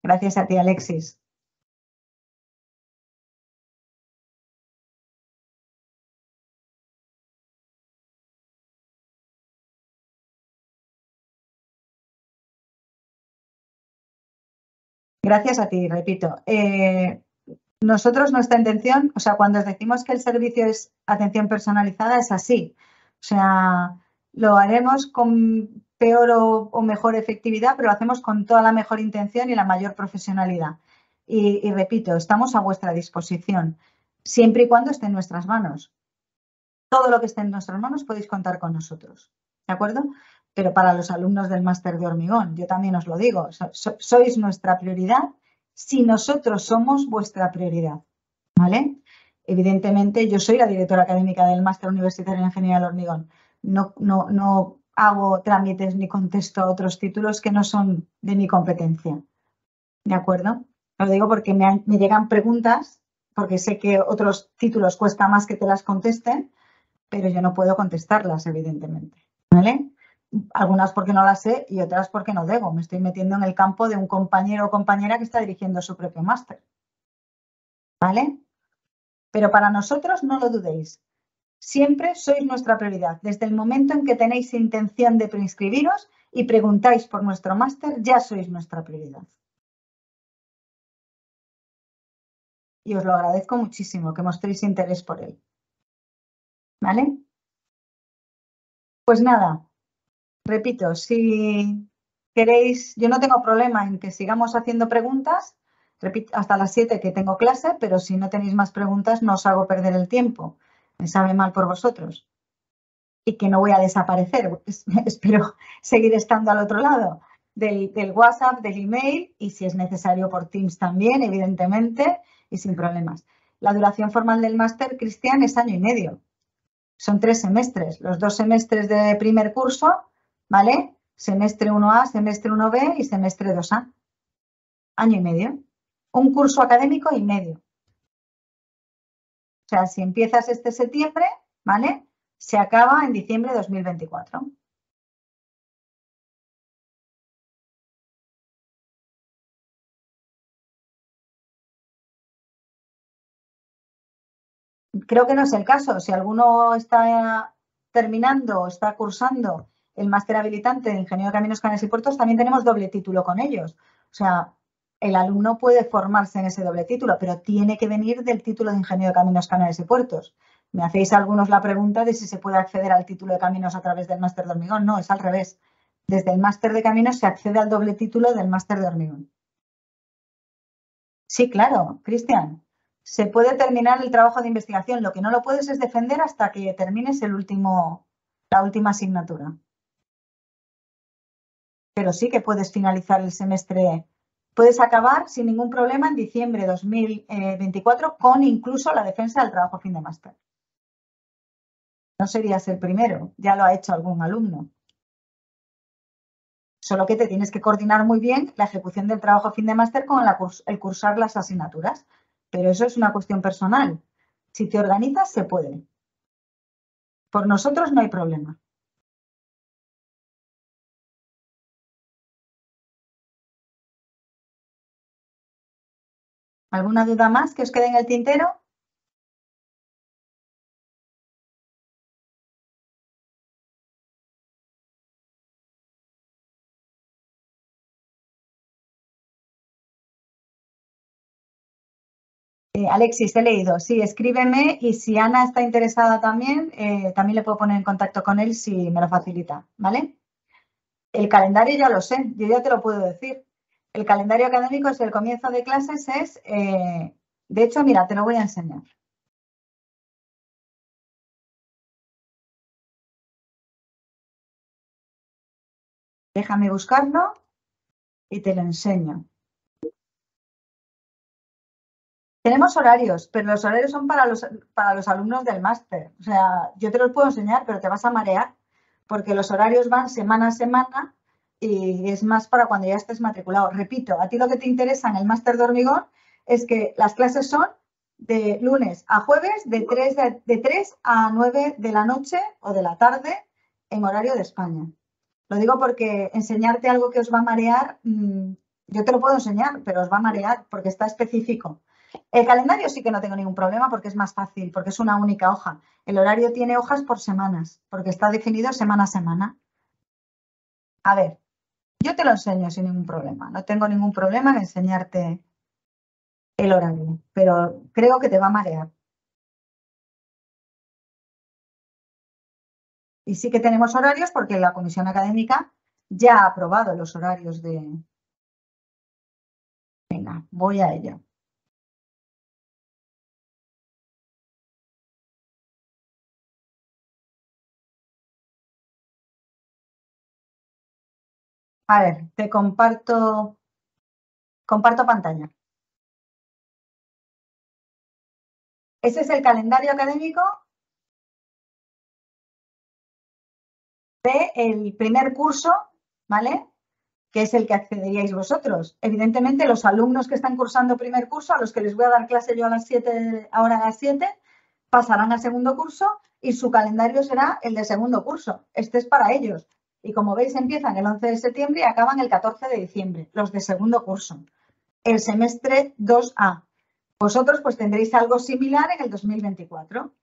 Gracias a ti, Alexis. Gracias a ti, repito. Nosotros, nuestra intención, o sea, cuando os decimos que el servicio es atención personalizada, es así. O sea, lo haremos con peor o mejor efectividad, pero lo hacemos con toda la mejor intención y la mayor profesionalidad. Y repito, estamos a vuestra disposición, siempre y cuando esté en nuestras manos. Todo lo que esté en nuestras manos podéis contar con nosotros, ¿de acuerdo? Pero para los alumnos del máster de hormigón, yo también os lo digo, sois nuestra prioridad si nosotros somos vuestra prioridad, ¿vale? Evidentemente, yo soy la directora académica del máster universitario en Ingeniería del Hormigón. No hago trámites ni contesto a otros títulos que no son de mi competencia, ¿de acuerdo? Lo digo porque me llegan preguntas, porque sé que otros títulos cuesta más que te las contesten, pero yo no puedo contestarlas, evidentemente, ¿vale? Algunas porque no las sé y otras porque no debo. Me estoy metiendo en el campo de un compañero o compañera que está dirigiendo su propio máster, ¿vale? Pero para nosotros no lo dudéis. Siempre sois nuestra prioridad. Desde el momento en que tenéis intención de preinscribiros y preguntáis por nuestro máster, ya sois nuestra prioridad. Y os lo agradezco muchísimo que mostréis interés por él. ¿Vale? Pues nada, repito, si queréis, yo no tengo problema en que sigamos haciendo preguntas, repito, hasta las 7 que tengo clase, pero si no tenéis más preguntas no os hago perder el tiempo. Me sabe mal por vosotros y que no voy a desaparecer. Espero seguir estando al otro lado del WhatsApp, del email y si es necesario por Teams también, evidentemente, y sin problemas. La duración formal del máster, Cristian, es 1,5 años. Son 3 semestres, los 2 semestres de primer curso, ¿vale? Semestre 1A, semestre 1B y semestre 2A. 1,5 años. Un curso académico y medio. O sea, si empiezas este septiembre, ¿vale? Se acaba en diciembre de 2024. Creo que no es el caso. Si alguno está terminando o está cursando el máster habilitante de Ingeniero de Caminos, Canales y Puertos, también tenemos doble título con ellos. O sea, el alumno puede formarse en ese doble título, pero tiene que venir del título de Ingeniero de Caminos, Canales y Puertos. Me hacéis algunos la pregunta de si se puede acceder al título de Caminos a través del máster de Hormigón. No, es al revés. Desde el máster de Caminos se accede al doble título del máster de Hormigón. Sí, claro, Cristian. Se puede terminar el trabajo de investigación. Lo que no lo puedes es defender hasta que termines la última asignatura. Pero sí que puedes finalizar el semestre. Puedes acabar sin ningún problema en diciembre de 2024 con incluso la defensa del trabajo fin de máster. No serías el primero, ya lo ha hecho algún alumno. Solo que te tienes que coordinar muy bien la ejecución del trabajo fin de máster con el cursar las asignaturas. Pero eso es una cuestión personal. Si te organizas, se puede. Por nosotros no hay problema. ¿Alguna duda más que os quede en el tintero? Alexis, he leído. Sí, escríbeme y si Ana está interesada también, también le puedo poner en contacto con él si me lo facilita, ¿vale? El calendario ya lo sé, yo ya te lo puedo decir. El calendario académico es el comienzo de clases, es... de hecho, mira, te lo voy a enseñar. Déjame buscarlo y te lo enseño. Tenemos horarios, pero los horarios son para los alumnos del máster. O sea, yo te los puedo enseñar, pero te vas a marear porque los horarios van semana a semana y es más para cuando ya estés matriculado. Repito, a ti lo que te interesa en el máster de hormigón es que las clases son de lunes a jueves de 3 a 9 de la noche o de la tarde en horario de España. Lo digo porque enseñarte algo que os va a marear, yo te lo puedo enseñar, pero os va a marear porque está específico. El calendario sí que no tengo ningún problema porque es más fácil, porque es una única hoja. El horario tiene hojas por semanas, porque está definido semana a semana. A ver, yo te lo enseño sin ningún problema. No tengo ningún problema en enseñarte el horario, pero creo que te va a marear. Y sí que tenemos horarios porque la comisión académica ya ha aprobado los horarios de... Venga, voy a ello. A ver, te comparto pantalla. Ese es el calendario académico del primer curso, ¿vale? Que es el que accederíais vosotros. Evidentemente, los alumnos que están cursando primer curso, a los que les voy a dar clase yo a las 7, ahora a las 7, pasarán al segundo curso y su calendario será el de segundo curso. Este es para ellos. Y como veis, empiezan el 11 de septiembre y acaban el 14 de diciembre, los de segundo curso. El semestre 2A. Vosotros pues tendréis algo similar en el 2024.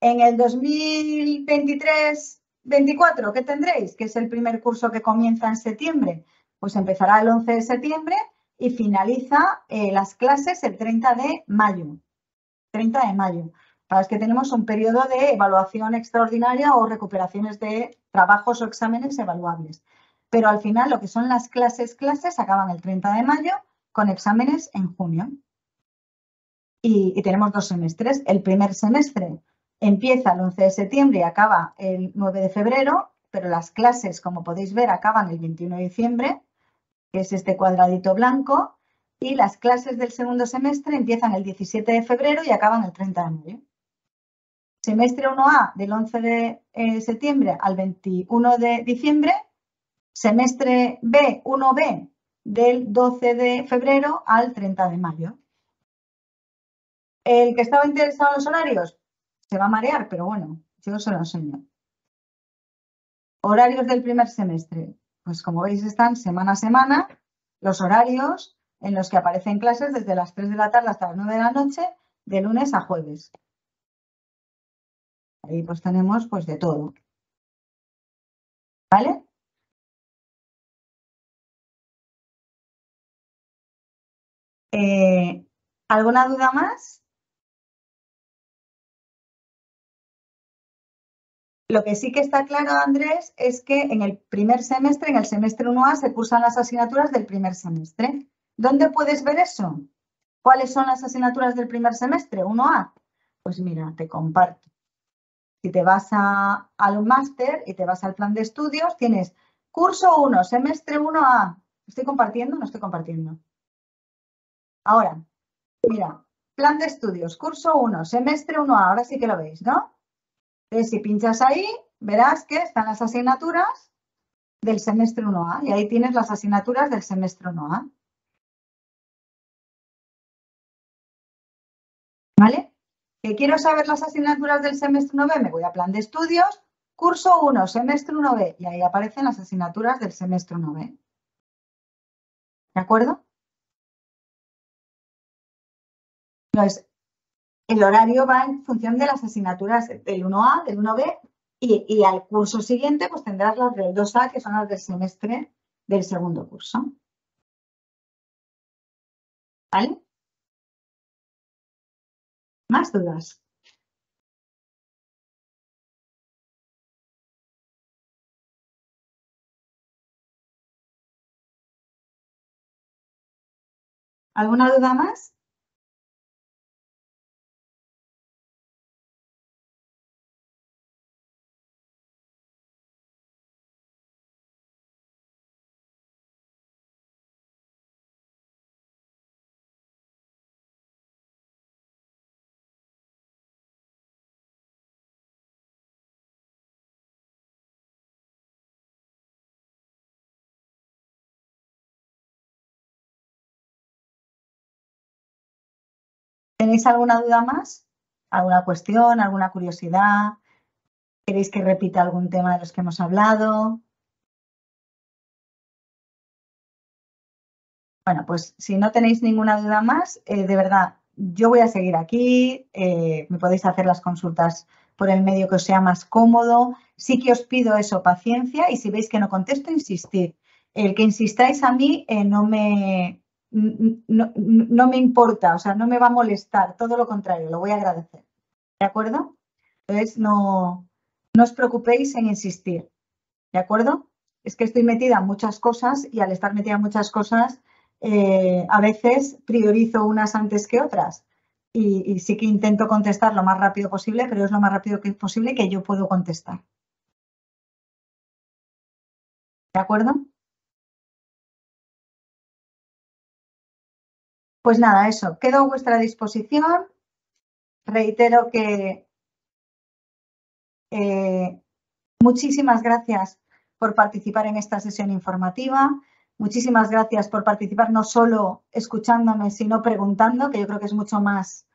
En el 2023... 24, ¿qué tendréis? Que es el primer curso que comienza en septiembre. Pues empezará el 11 de septiembre y finaliza las clases el 30 de mayo. 30 de mayo. Para los que tenemos un periodo de evaluación extraordinaria o recuperaciones de trabajos o exámenes evaluables. Pero al final lo que son las clases acaban el 30 de mayo con exámenes en junio. Y tenemos dos semestres. El primer semestre empieza el 11 de septiembre y acaba el 9 de febrero, pero las clases, como podéis ver, acaban el 21 de diciembre, que es este cuadradito blanco, y las clases del segundo semestre empiezan el 17 de febrero y acaban el 30 de mayo. Semestre 1A del 11 de septiembre al 21 de diciembre, semestre B, 1B del 12 de febrero al 30 de mayo. El que estaba interesado en los horarios, se va a marear, pero bueno, yo se lo enseño. Horarios del primer semestre. Pues como veis están semana a semana los horarios en los que aparecen clases desde las 3 de la tarde hasta las 9 de la noche, de lunes a jueves. Ahí pues tenemos pues de todo. ¿Vale? ¿Alguna duda más? Lo que sí que está claro, Andrés, es que en el primer semestre, en el semestre 1A, se cursan las asignaturas del primer semestre. ¿Dónde puedes ver eso? ¿Cuáles son las asignaturas del primer semestre 1A? Pues mira, te comparto. Si te vas al máster y te vas al plan de estudios, tienes curso 1, semestre 1A. ¿Estoy compartiendo o no estoy compartiendo? Ahora, mira, plan de estudios, curso 1, semestre 1A. Ahora sí que lo veis, ¿no? Entonces, si pinchas ahí, verás que están las asignaturas del semestre 1A y ahí tienes las asignaturas del semestre 1A. ¿Vale? Que quiero saber las asignaturas del semestre 1B, me voy a plan de estudios, curso 1, semestre 1B y ahí aparecen las asignaturas del semestre 1B. ¿De acuerdo? Entonces, el horario va en función de las asignaturas del 1A, del 1B y al curso siguiente pues tendrás las del 2A que son las del semestre del segundo curso. ¿Vale? ¿Más dudas? ¿Alguna duda más? ¿Tenéis alguna duda más? ¿Alguna cuestión? ¿Alguna curiosidad? ¿Queréis que repita algún tema de los que hemos hablado? Bueno, pues si no tenéis ninguna duda más, de verdad, yo voy a seguir aquí. Me podéis hacer las consultas por el medio que os sea más cómodo. Sí que os pido eso, paciencia, y si veis que no contesto, insistid. El que insistáis a mí no me importa, o sea, no me va a molestar, todo lo contrario, lo voy a agradecer, ¿de acuerdo? Entonces, no os preocupéis en insistir, ¿de acuerdo? Es que estoy metida en muchas cosas y al estar metida en muchas cosas, a veces priorizo unas antes que otras y sí que intento contestar lo más rápido posible, pero es lo más rápido que es posible que yo puedo contestar. ¿De acuerdo? Pues nada, eso, quedo a vuestra disposición. Reitero que muchísimas gracias por participar en esta sesión informativa. Muchísimas gracias por participar no solo escuchándome, sino preguntando, que yo creo que es mucho más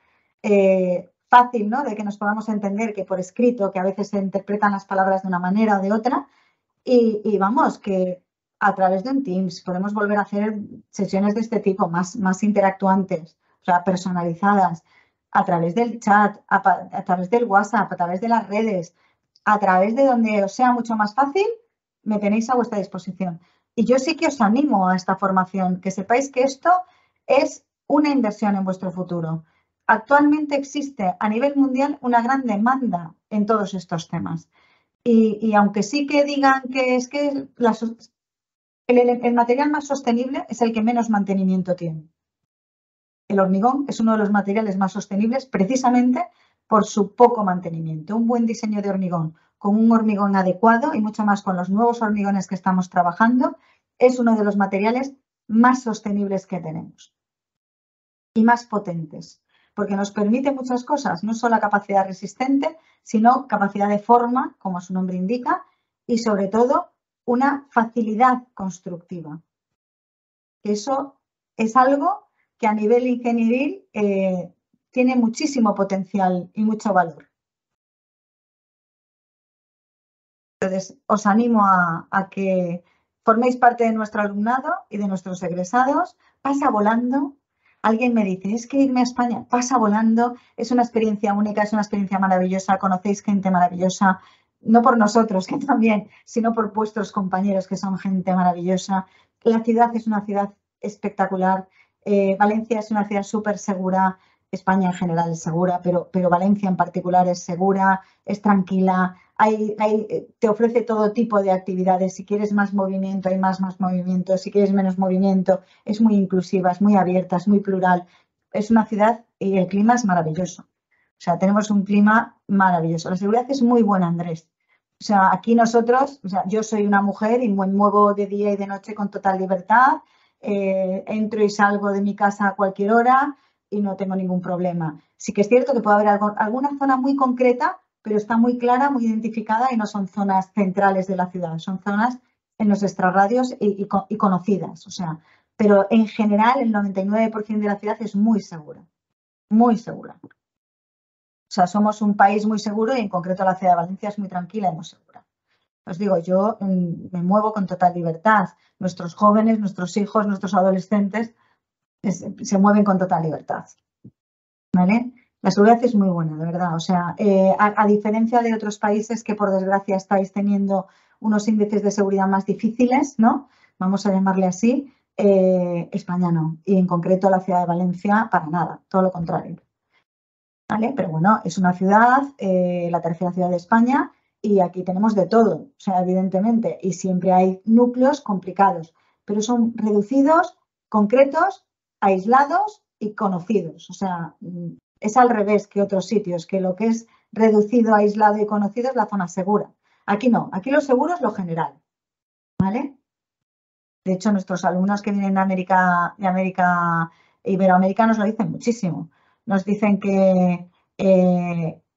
fácil, ¿no?, de que nos podamos entender que por escrito, que a veces se interpretan las palabras de una manera o de otra. Y vamos, que a través de un Teams podemos volver a hacer sesiones de este tipo, más interactuantes, o sea, personalizadas, a través del chat, a través del WhatsApp, a través de las redes, a través de donde os sea mucho más fácil, me tenéis a vuestra disposición. Y yo sí que os animo a esta formación, que sepáis que esto es una inversión en vuestro futuro. Actualmente existe a nivel mundial una gran demanda en todos estos temas. Y aunque sí que digan que es que las... El material más sostenible es el que menos mantenimiento tiene. El hormigón es uno de los materiales más sostenibles precisamente por su poco mantenimiento. Un buen diseño de hormigón con un hormigón adecuado y mucho más con los nuevos hormigones que estamos trabajando es uno de los materiales más sostenibles que tenemos y más potentes porque nos permite muchas cosas, no solo capacidad resistente, sino capacidad de forma, como su nombre indica, y sobre todo una facilidad constructiva. Eso es algo que a nivel ingenieril tiene muchísimo potencial y mucho valor. Entonces, os animo a que forméis parte de nuestro alumnado y de nuestros egresados. Pasa volando. Alguien me dice, es que irme a España pasa volando. Es una experiencia única, es una experiencia maravillosa. Conocéis gente maravillosa. No por nosotros, que también, sino por vuestros compañeros, que son gente maravillosa. La ciudad es una ciudad espectacular. Valencia es una ciudad súper segura. España en general es segura, pero Valencia en particular es segura, es tranquila. Te ofrece todo tipo de actividades. Si quieres más movimiento, hay más movimiento. Si quieres menos movimiento, es muy inclusiva, es muy abierta, es muy plural. Es una ciudad y el clima es maravilloso. O sea, tenemos un clima maravilloso. La seguridad es muy buena, Andrés. O sea, aquí nosotros, o sea, yo soy una mujer y me muevo de día y de noche con total libertad. Entro y salgo de mi casa a cualquier hora y no tengo ningún problema. Sí que es cierto que puede haber alguna zona muy concreta, pero está muy clara, muy identificada y no son zonas centrales de la ciudad. Son zonas en los extrarradios y conocidas. O sea, pero en general el 99% de la ciudad es muy segura. Muy segura. O sea, somos un país muy seguro y en concreto la ciudad de Valencia es muy tranquila y muy segura. Os digo, yo me muevo con total libertad. Nuestros jóvenes, nuestros hijos, nuestros adolescentes se mueven con total libertad. ¿Vale? La seguridad es muy buena, de verdad. O sea, a diferencia de otros países que por desgracia estáis teniendo unos índices de seguridad más difíciles, ¿no? Vamos a llamarle así. España no. Y en concreto la ciudad de Valencia, para nada. Todo lo contrario. ¿vale? Pero bueno, es una ciudad, la tercera ciudad de España, y aquí tenemos de todo, o sea, evidentemente, y siempre hay núcleos complicados, pero son reducidos, concretos, aislados y conocidos. O sea, es al revés que otros sitios, que lo que es reducido, aislado y conocido es la zona segura. Aquí no, aquí lo seguro es lo general, ¿vale? De hecho, nuestros alumnos que vienen de América Iberoamérica nos lo dicen muchísimo. Nos dicen que,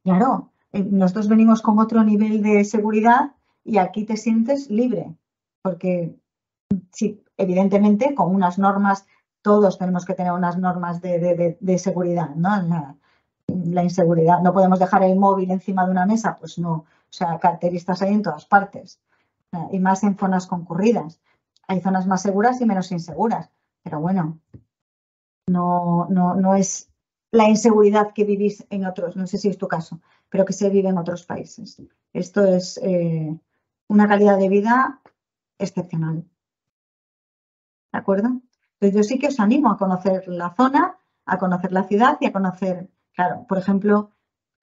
claro, nosotros venimos con otro nivel de seguridad y aquí te sientes libre. Porque, sí, evidentemente, con unas normas, todos tenemos que tener unas normas de seguridad, ¿no? La inseguridad. No podemos dejar el móvil encima de una mesa, pues no. O sea, carteristas hay en todas partes. Y más en zonas concurridas. Hay zonas más seguras y menos inseguras. Pero bueno, no es la inseguridad que vivís en otros, no sé si es tu caso, pero que se vive en otros países. Esto es una calidad de vida excepcional. ¿De acuerdo? Entonces yo sí que os animo a conocer la zona, a conocer la ciudad y a conocer, claro, por ejemplo,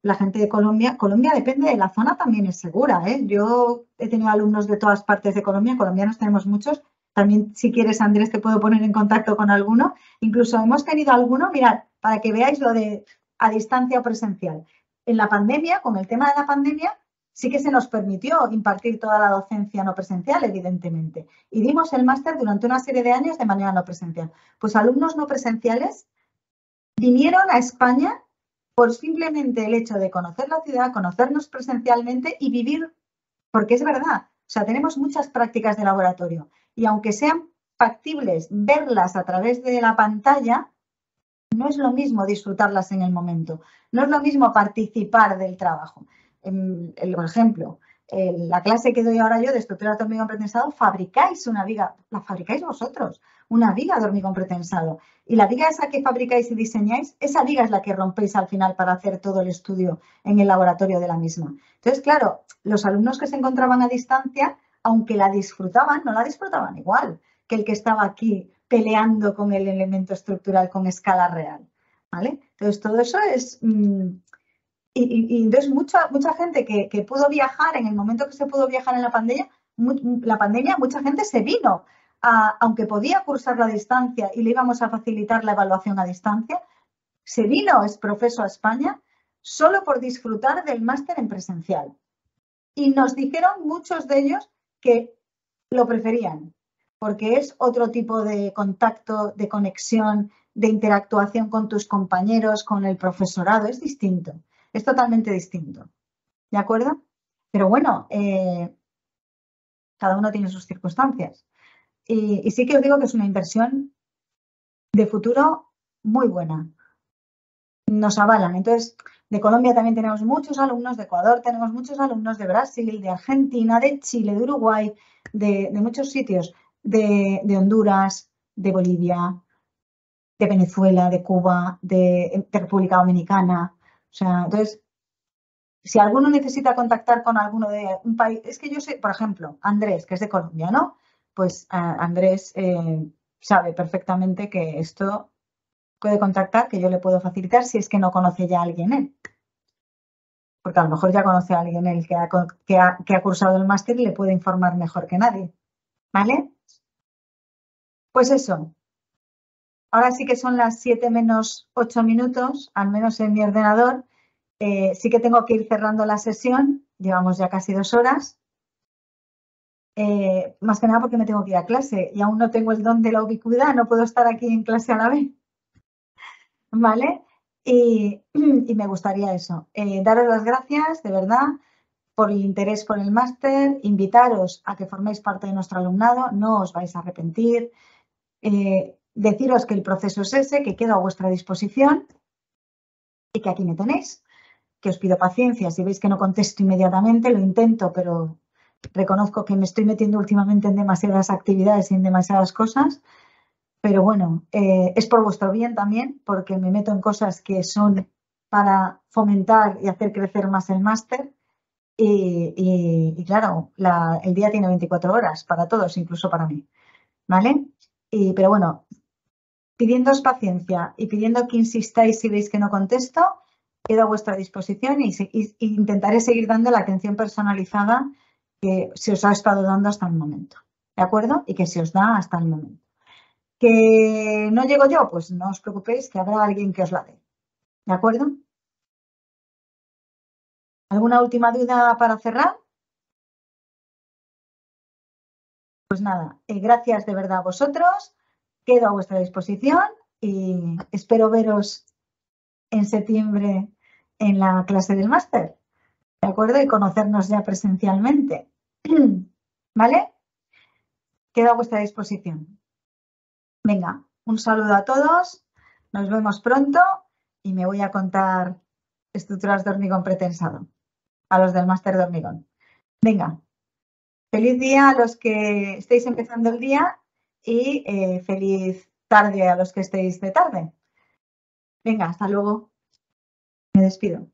la gente de Colombia. Colombia depende de la zona, también es segura, ¿eh? Yo he tenido alumnos de todas partes de Colombia, colombianos tenemos muchos. También, si quieres, Andrés, te puedo poner en contacto con alguno. Incluso hemos tenido alguno, mirad, para que veáis lo de a distancia o presencial. En la pandemia, con el tema de la pandemia, sí que se nos permitió impartir toda la docencia no presencial, evidentemente. Y dimos el máster durante una serie de años de manera no presencial. Pues alumnos no presenciales vinieron a España por simplemente el hecho de conocer la ciudad, conocernos presencialmente y vivir, porque es verdad. O sea, tenemos muchas prácticas de laboratorio y aunque sean factibles verlas a través de la pantalla, no es lo mismo disfrutarlas en el momento. No es lo mismo participar del trabajo. Por ejemplo, en la clase que doy ahora yo de estructura de hormigón pretensado, fabricáis una viga, la fabricáis vosotros, una viga de hormigón pretensado. Y la viga esa que fabricáis y diseñáis, esa viga es la que rompéis al final para hacer todo el estudio en el laboratorio de la misma. Entonces, claro, los alumnos que se encontraban a distancia, aunque la disfrutaban, no la disfrutaban igual que el que estaba aquí peleando con el elemento estructural con escala real, ¿vale? Entonces, todo eso es... Y entonces mucha gente que pudo viajar, en el momento que se pudo viajar en la pandemia, mucha gente se vino, aunque podía cursar la distancia y le íbamos a facilitar la evaluación a distancia, se vino, es profeso a España, solo por disfrutar del máster en presencial. Y nos dijeron muchos de ellos que lo preferían, porque es otro tipo de contacto, de conexión, de interactuación con tus compañeros, con el profesorado, es distinto. Es totalmente distinto, ¿de acuerdo? Pero bueno, cada uno tiene sus circunstancias. Y sí que os digo que es una inversión de futuro muy buena. Nos avalan. Entonces, de Colombia también tenemos muchos alumnos, de Ecuador tenemos muchos alumnos, de Brasil, de Argentina, de Chile, de Uruguay, de muchos sitios, de Honduras, de Bolivia, de Venezuela, de Cuba, de República Dominicana. O sea, entonces, si alguno necesita contactar con alguno de un país, es que yo sé, por ejemplo, Andrés, que es de Colombia, ¿no? Pues Andrés sabe perfectamente que esto puede contactar, que yo le puedo facilitar si es que no conoce ya a alguien él. Porque a lo mejor ya conoce a alguien él que ha cursado el máster y le puede informar mejor que nadie, ¿vale? Pues eso. Ahora sí que son las 7:08, al menos en mi ordenador. Sí que tengo que ir cerrando la sesión. Llevamos ya casi 2 horas. Más que nada porque me tengo que ir a clase y aún no tengo el don de la ubicuidad. No puedo estar aquí en clase a la vez. ¿Vale? Y me gustaría eso. Daros las gracias, de verdad, por el interés por el máster. Invitaros a que forméis parte de nuestro alumnado. No os vais a arrepentir. Deciros que el proceso es ese, que quedo a vuestra disposición y que aquí me tenéis, que os pido paciencia. Si veis que no contesto inmediatamente, lo intento, pero reconozco que me estoy metiendo últimamente en demasiadas actividades y en demasiadas cosas. Pero bueno, es por vuestro bien también, porque me meto en cosas que son para fomentar y hacer crecer más el máster. Y claro, el día tiene 24 horas para todos, incluso para mí. ¿Vale? Pero bueno, pidiéndoos paciencia y pidiendo que insistáis si veis que no contesto quedo a vuestra disposición e intentaré seguir dando la atención personalizada que se os ha estado dando hasta el momento, ¿de acuerdo? Y que se os da hasta el momento. ¿Que no llego yo? Pues no os preocupéis, que habrá alguien que os la dé, ¿de acuerdo? ¿Alguna última duda para cerrar? Pues nada, gracias de verdad a vosotros, quedo a vuestra disposición y espero veros en septiembre en la clase del máster, ¿de acuerdo? Y conocernos ya presencialmente, ¿vale? Quedo a vuestra disposición. Venga, un saludo a todos, nos vemos pronto y me voy a contar estructuras de hormigón pretensado a los del máster de hormigón. Venga, feliz día a los que estéis empezando el día y feliz tarde a los que estéis de tarde. Venga, hasta luego. Me despido.